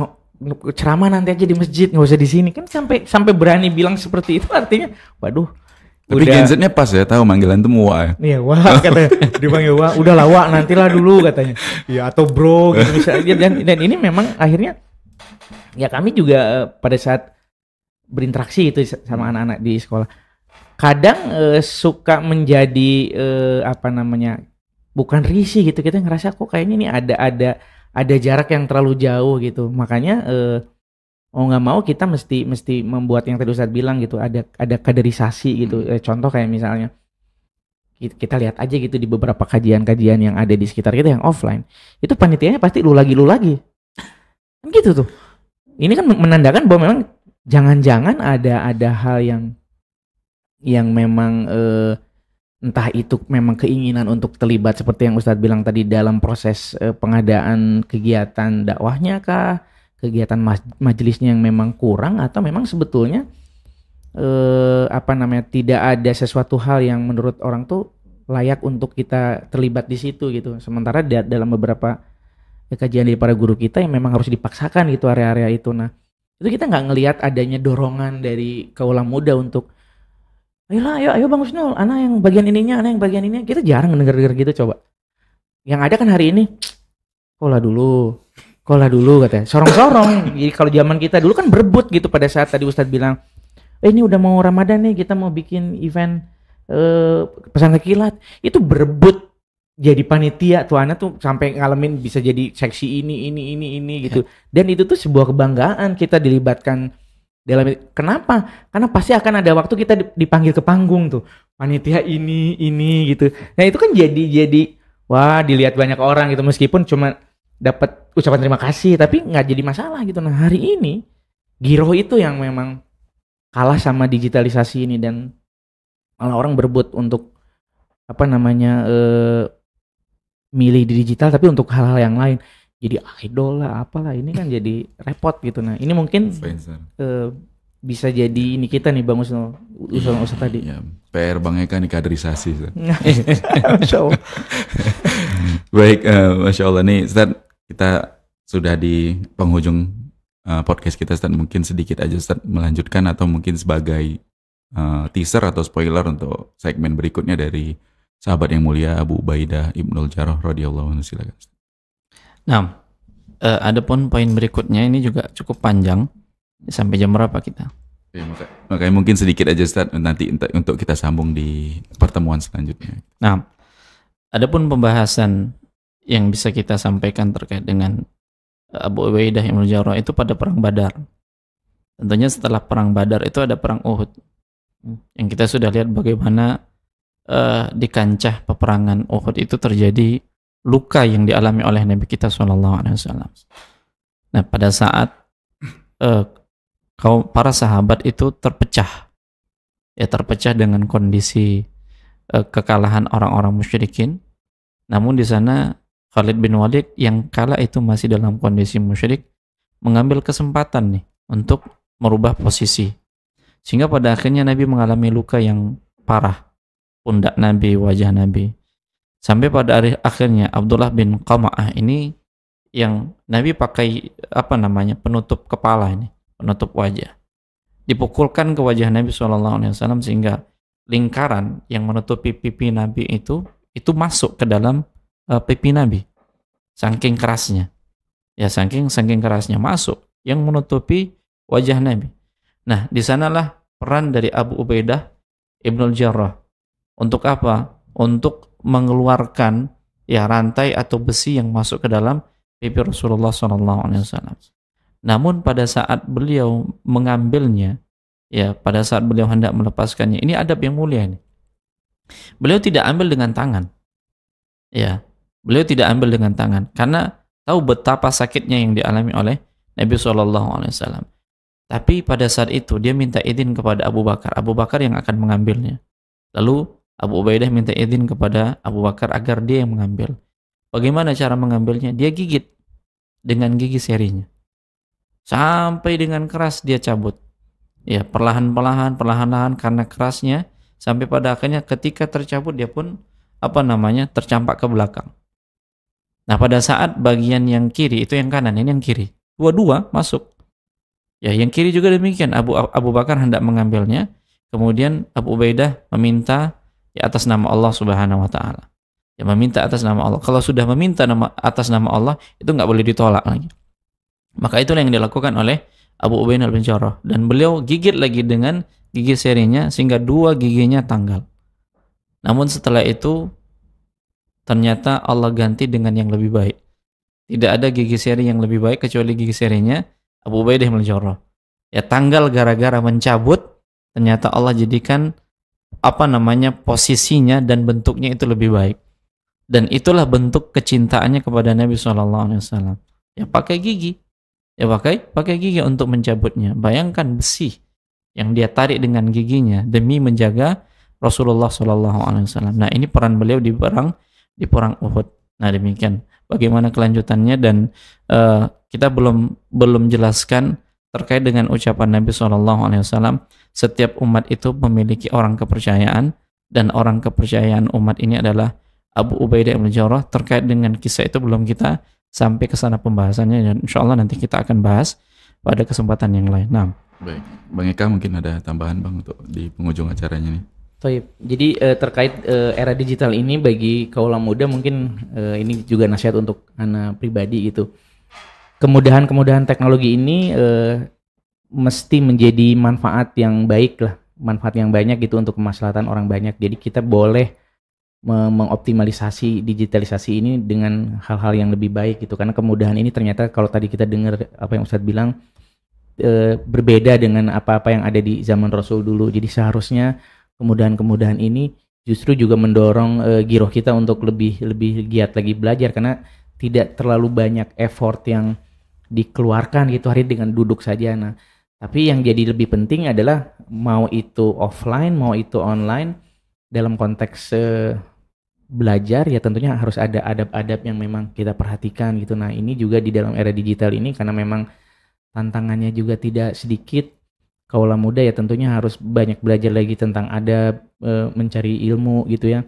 ceramah nanti aja di masjid, nggak usah di sini. Kan sampai sampai berani bilang seperti itu, artinya waduh. Tapi Gen Z-nya pas ya, tahu manggilan itu wa. Iya, wa katanya. Dipanggil wa, udah lawak nantilah dulu katanya. Ya atau bro gitu misalnya. Dan dan ini memang akhirnya ya kami juga pada saat berinteraksi itu sama anak-anak di sekolah kadang eh, suka menjadi eh, apa namanya, bukan risih gitu, kita ngerasa kok kayaknya ini ada ada ada jarak yang terlalu jauh gitu. Makanya eh, oh nggak mau kita mesti mesti membuat yang tadi Ustadz bilang gitu, ada ada kaderisasi gitu. Eh, contoh kayak misalnya kita lihat aja gitu di beberapa kajian-kajian yang ada di sekitar kita yang offline itu panitianya pasti lu lagi lu lagi kan gitu tuh. Ini kan menandakan bahwa memang jangan-jangan ada ada hal yang yang memang eh, entah itu memang keinginan untuk terlibat seperti yang Ustadz bilang tadi dalam proses eh, pengadaan kegiatan dakwahnya kah, kegiatan maj majelisnya yang memang kurang, atau memang sebetulnya eh, apa namanya tidak ada sesuatu hal yang menurut orang tuh layak untuk kita terlibat di situ gitu. Sementara da dalam beberapa kajian dari para guru kita yang memang harus dipaksakan gitu area-area itu. Nah itu kita nggak ngelihat adanya dorongan dari kaula muda untuk ayolah, ayo ayo Bang Husnul, anak yang bagian ininya, anak yang bagian ininya. Kita jarang denger-denger gitu. Coba yang ada kan hari ini kola dulu kola dulu katanya, sorong-sorong. Jadi kalau zaman kita dulu kan berebut gitu, pada saat tadi Ustadz bilang eh ini udah mau Ramadan nih, kita mau bikin event eh, pesan kilat, itu berebut jadi panitia tuh. Ana tuh sampai ngalamin bisa jadi seksi ini ini ini ini gitu. Dan itu tuh sebuah kebanggaan kita dilibatkan dalam. Kenapa? Karena pasti akan ada waktu kita dipanggil ke panggung tuh, panitia ini ini gitu. Nah itu kan jadi jadi wah, dilihat banyak orang gitu, meskipun cuma dapat ucapan terima kasih tapi nggak jadi masalah gitu. Nah hari ini giroh itu yang memang kalah sama digitalisasi ini, dan malah orang berebut untuk apa namanya eh, milih di digital tapi untuk hal-hal yang lain, jadi idol lah apalah, ini kan jadi repot gitu. Nah ini mungkin uh, bisa jadi ini kita nih Bang Usno, usul usul tadi ya, P R Bang Eka nih kaderisasi. Masya Allah. Baik, uh, Masya Allah nih Ustadz, kita sudah di penghujung uh, podcast kita Ustadz. Mungkin sedikit aja Ustadz melanjutkan atau mungkin sebagai uh, teaser atau spoiler untuk segmen berikutnya dari sahabat yang mulia Abu Ubaidah ibn al-Jarrah radhiyallahu anhu, silakan. Nah, eh, ada pun poin berikutnya ini juga cukup panjang. Sampai jam berapa kita? Ya, makanya, makanya mungkin sedikit aja Ustaz, nanti untuk kita sambung di pertemuan selanjutnya. Nah, ada pun pembahasan yang bisa kita sampaikan terkait dengan Abu Ubaidah ibn al-Jarrah itu pada perang Badar. Tentunya setelah perang Badar itu ada perang Uhud, yang kita sudah lihat bagaimana Uh, di kancah peperangan Uhud itu terjadi luka yang dialami oleh Nabi kita shallallahu alaihi wasallam. Nah pada saat uh, kaum para sahabat itu terpecah, ya terpecah dengan kondisi uh, kekalahan orang-orang musyrikin. Namun di sana Khalid bin Walid yang kala itu masih dalam kondisi musyrik mengambil kesempatan nih untuk merubah posisi, sehingga pada akhirnya Nabi mengalami luka yang parah, pundak Nabi, wajah Nabi. Sampai pada akhirnya Abdullah bin Qama'ah ini yang Nabi pakai apa namanya penutup kepala ini, penutup wajah, dipukulkan ke wajah Nabi shallallahu alaihi wasallam sehingga lingkaran yang menutupi pipi Nabi itu itu masuk ke dalam uh, pipi Nabi. Saking kerasnya, ya saking saking kerasnya masuk yang menutupi wajah Nabi. Nah disanalah peran dari Abu Ubaidah ibn al-Jarrah. Untuk apa? Untuk mengeluarkan ya rantai atau besi yang masuk ke dalam pipi Rasulullah shallallahu alaihi wasallam. Namun pada saat beliau mengambilnya, ya pada saat beliau hendak melepaskannya, ini adab yang mulia ini. Beliau tidak ambil dengan tangan, ya beliau tidak ambil dengan tangan karena tahu betapa sakitnya yang dialami oleh Nabi shallallahu alaihi wasallam. Tapi pada saat itu dia minta izin kepada Abu Bakar. Abu Bakar yang akan mengambilnya. Lalu Abu Ubaidah minta izin kepada Abu Bakar agar dia yang mengambil. Bagaimana cara mengambilnya? Dia gigit dengan gigi serinya. Sampai dengan keras dia cabut. Ya, perlahan-perlahan, perlahan-lahan karena kerasnya, sampai pada akhirnya ketika tercabut dia pun apa namanya? tercampak ke belakang. Nah, pada saat bagian yang kiri itu yang kanan, ini yang kiri. Dua-dua masuk. Ya, yang kiri juga demikian. Abu Abu Bakar hendak mengambilnya, kemudian Abu Ubaidah meminta ya atas nama Allah Subhanahu wa taala. Ya, meminta atas nama Allah. Kalau sudah meminta nama atas nama Allah, itu nggak boleh ditolak lagi. Maka itulah yang dilakukan oleh Abu Ubaidah bin Jarrah, dan beliau gigit lagi dengan gigi serinya sehingga dua giginya tanggal. Namun setelah itu ternyata Allah ganti dengan yang lebih baik. Tidak ada gigi seri yang lebih baik kecuali gigi serinya Abu Ubaidah bin Jarrah. Ya, tanggal gara-gara mencabut, ternyata Allah jadikan apa namanya posisinya dan bentuknya itu lebih baik. Dan itulah bentuk kecintaannya kepada Nabi shallallahu alaihi wasallam. Ya, pakai gigi. Ya, pakai pakai gigi untuk mencabutnya. Bayangkan besi yang dia tarik dengan giginya demi menjaga Rasulullah shallallahu alaihi wasallam. Nah, ini peran beliau di perang di perang Uhud. Nah, demikian. Bagaimana kelanjutannya, dan uh, kita belum belum jelaskan terkait dengan ucapan Nabi shallallahu alaihi wasallam. Setiap umat itu memiliki orang kepercayaan, dan orang kepercayaan umat ini adalah Abu Ubaidah ibn al-Jarrah. Terkait dengan kisah itu belum kita sampai ke sana pembahasannya, dan insya Allah nanti kita akan bahas pada kesempatan yang lain. Nah, baik, Bang Eka mungkin ada tambahan Bang untuk di penghujung acaranya nih. Toib. Jadi eh, terkait eh, era digital ini bagi kaula muda mungkin eh, ini juga nasihat untuk anak pribadi gitu. Kemudahan-kemudahan teknologi ini eh, mesti menjadi manfaat yang baik lah, manfaat yang banyak gitu untuk kemaslahatan orang banyak. Jadi kita boleh mengoptimalisasi digitalisasi ini dengan hal-hal yang lebih baik gitu, karena kemudahan ini ternyata kalau tadi kita dengar apa yang Ustadz bilang e, berbeda dengan apa-apa yang ada di zaman Rasul dulu. Jadi seharusnya kemudahan-kemudahan ini justru juga mendorong e, giroh kita untuk lebih lebih giat lagi belajar, karena tidak terlalu banyak effort yang dikeluarkan gitu hari dengan duduk saja. Nah, tapi yang jadi lebih penting adalah mau itu offline mau itu online, dalam konteks e, belajar ya tentunya harus ada adab-adab yang memang kita perhatikan gitu. Nah, ini juga di dalam era digital ini karena memang tantangannya juga tidak sedikit, kaula muda ya tentunya harus banyak belajar lagi tentang adab, e, mencari ilmu gitu ya.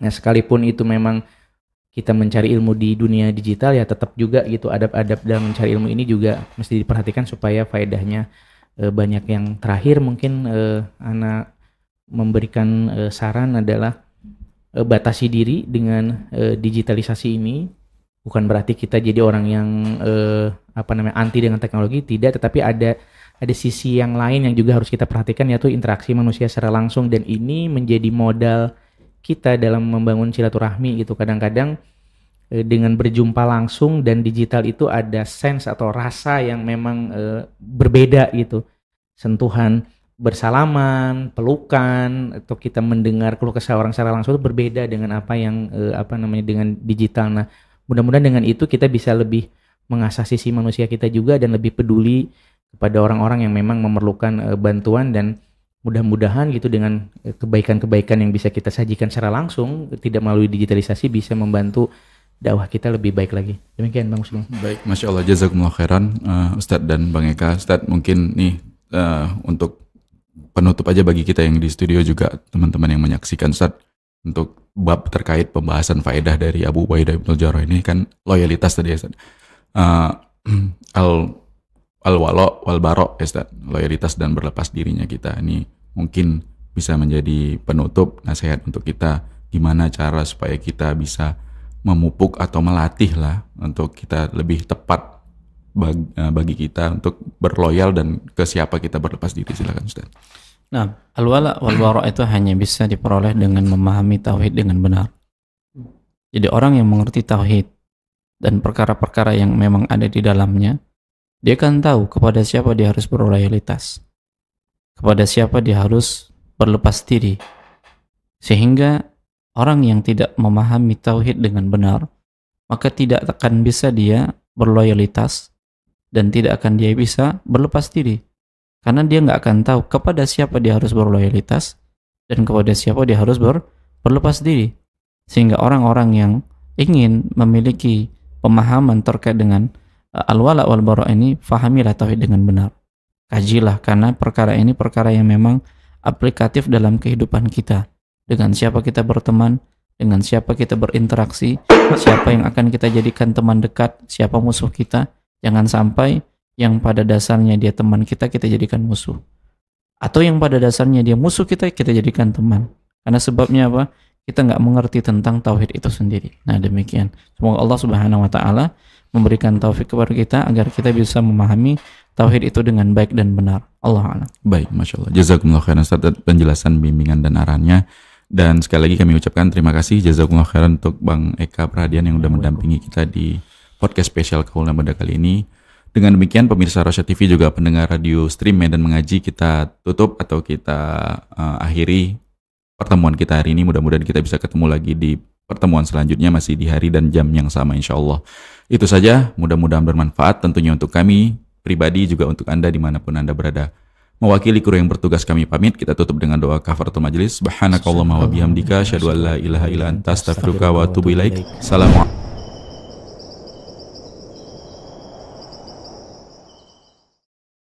Nah, sekalipun itu memang kita mencari ilmu di dunia digital ya tetap juga gitu adab-adab dalam mencari ilmu ini juga mesti diperhatikan supaya faedahnya e, banyak. Yang terakhir mungkin e, anak memberikan e, saran adalah e, batasi diri dengan e, digitalisasi ini. Bukan berarti kita jadi orang yang e, apa namanya anti dengan teknologi, tidak, tetapi ada ada sisi yang lain yang juga harus kita perhatikan, yaitu interaksi manusia secara langsung, dan ini menjadi modal kita dalam membangun silaturahmi gitu. Kadang-kadang e, dengan berjumpa langsung dan digital itu ada sense atau rasa yang memang e, berbeda gitu. Sentuhan, bersalaman, pelukan, atau kita mendengar keluh kesah orang secara langsung itu berbeda dengan apa yang eh, apa namanya dengan digital. Nah, mudah-mudahan dengan itu kita bisa lebih mengasah sisi manusia kita juga, dan lebih peduli kepada orang-orang yang memang memerlukan eh, bantuan, dan mudah-mudahan gitu dengan kebaikan-kebaikan yang bisa kita sajikan secara langsung tidak melalui digitalisasi bisa membantu dakwah kita lebih baik lagi. Demikian Bang Muslim. Baik, Masya Allah, jazakumullah khairan uh, Ustadz dan Bang Eka. Ustadz mungkin nih uh, untuk penutup aja bagi kita yang di studio juga teman-teman yang menyaksikan Ustaz, untuk bab terkait pembahasan faedah dari Abu Ubaidah ibn al-Jarrah ini kan loyalitas tadi ya Ustaz, uh, al, al walo wal baro ya Ustaz, loyalitas dan berlepas dirinya kita. Ini mungkin bisa menjadi penutup nasihat untuk kita, gimana cara supaya kita bisa memupuk atau melatih lah untuk kita lebih tepat bagi kita untuk berloyal dan ke siapa kita berlepas diri. Silakan Ustaz. Nah, al-wala wal-bara itu hanya bisa diperoleh dengan memahami tauhid dengan benar. Jadi orang yang mengerti tauhid dan perkara-perkara yang memang ada di dalamnya, dia akan tahu kepada siapa dia harus berloyalitas, kepada siapa dia harus berlepas diri. Sehingga orang yang tidak memahami tauhid dengan benar, maka tidak akan bisa dia berloyalitas dan tidak akan dia bisa berlepas diri, karena dia nggak akan tahu kepada siapa dia harus berloyalitas dan kepada siapa dia harus ber, berlepas diri. Sehingga orang-orang yang ingin memiliki pemahaman terkait dengan al-wala wal-bara ini, fahamilah tauhid dengan benar, kajilah, karena perkara ini perkara yang memang aplikatif dalam kehidupan kita. Dengan siapa kita berteman, dengan siapa kita berinteraksi, siapa yang akan kita jadikan teman dekat, siapa musuh kita. Jangan sampai yang pada dasarnya dia teman kita, kita jadikan musuh. Atau yang pada dasarnya dia musuh kita, kita jadikan teman. Karena sebabnya apa? Kita nggak mengerti tentang tauhid itu sendiri. Nah, demikian. Semoga Allah Subhanahu wa Ta'ala memberikan taufik kepada kita agar kita bisa memahami tauhid itu dengan baik dan benar. Allah a'lam. Baik, Masya Allah. Jazakumullah khairan atas penjelasan, bimbingan, dan arahannya. Dan sekali lagi kami ucapkan terima kasih. Jazakumullah khairan untuk Bang Eka Prahadian yang sudah mendampingi kita di podcast spesial Kaulna pada kali ini. Dengan demikian, pemirsa Rasyaad T V juga pendengar radio stream Medan Mengaji, kita tutup atau kita uh, akhiri pertemuan kita hari ini. Mudah-mudahan kita bisa ketemu lagi di pertemuan selanjutnya, masih di hari dan jam yang sama, insya Allah. Itu saja, mudah-mudahan bermanfaat tentunya untuk kami pribadi, juga untuk Anda dimanapun Anda berada. Mewakili kru yang bertugas kami pamit. Kita tutup dengan doa kafaratul majelis. Subhanakallahumma wa bihamdika asyhadu an la ilaha illa anta astaghfiruka wa atubu ilaik. Assalamualaikum.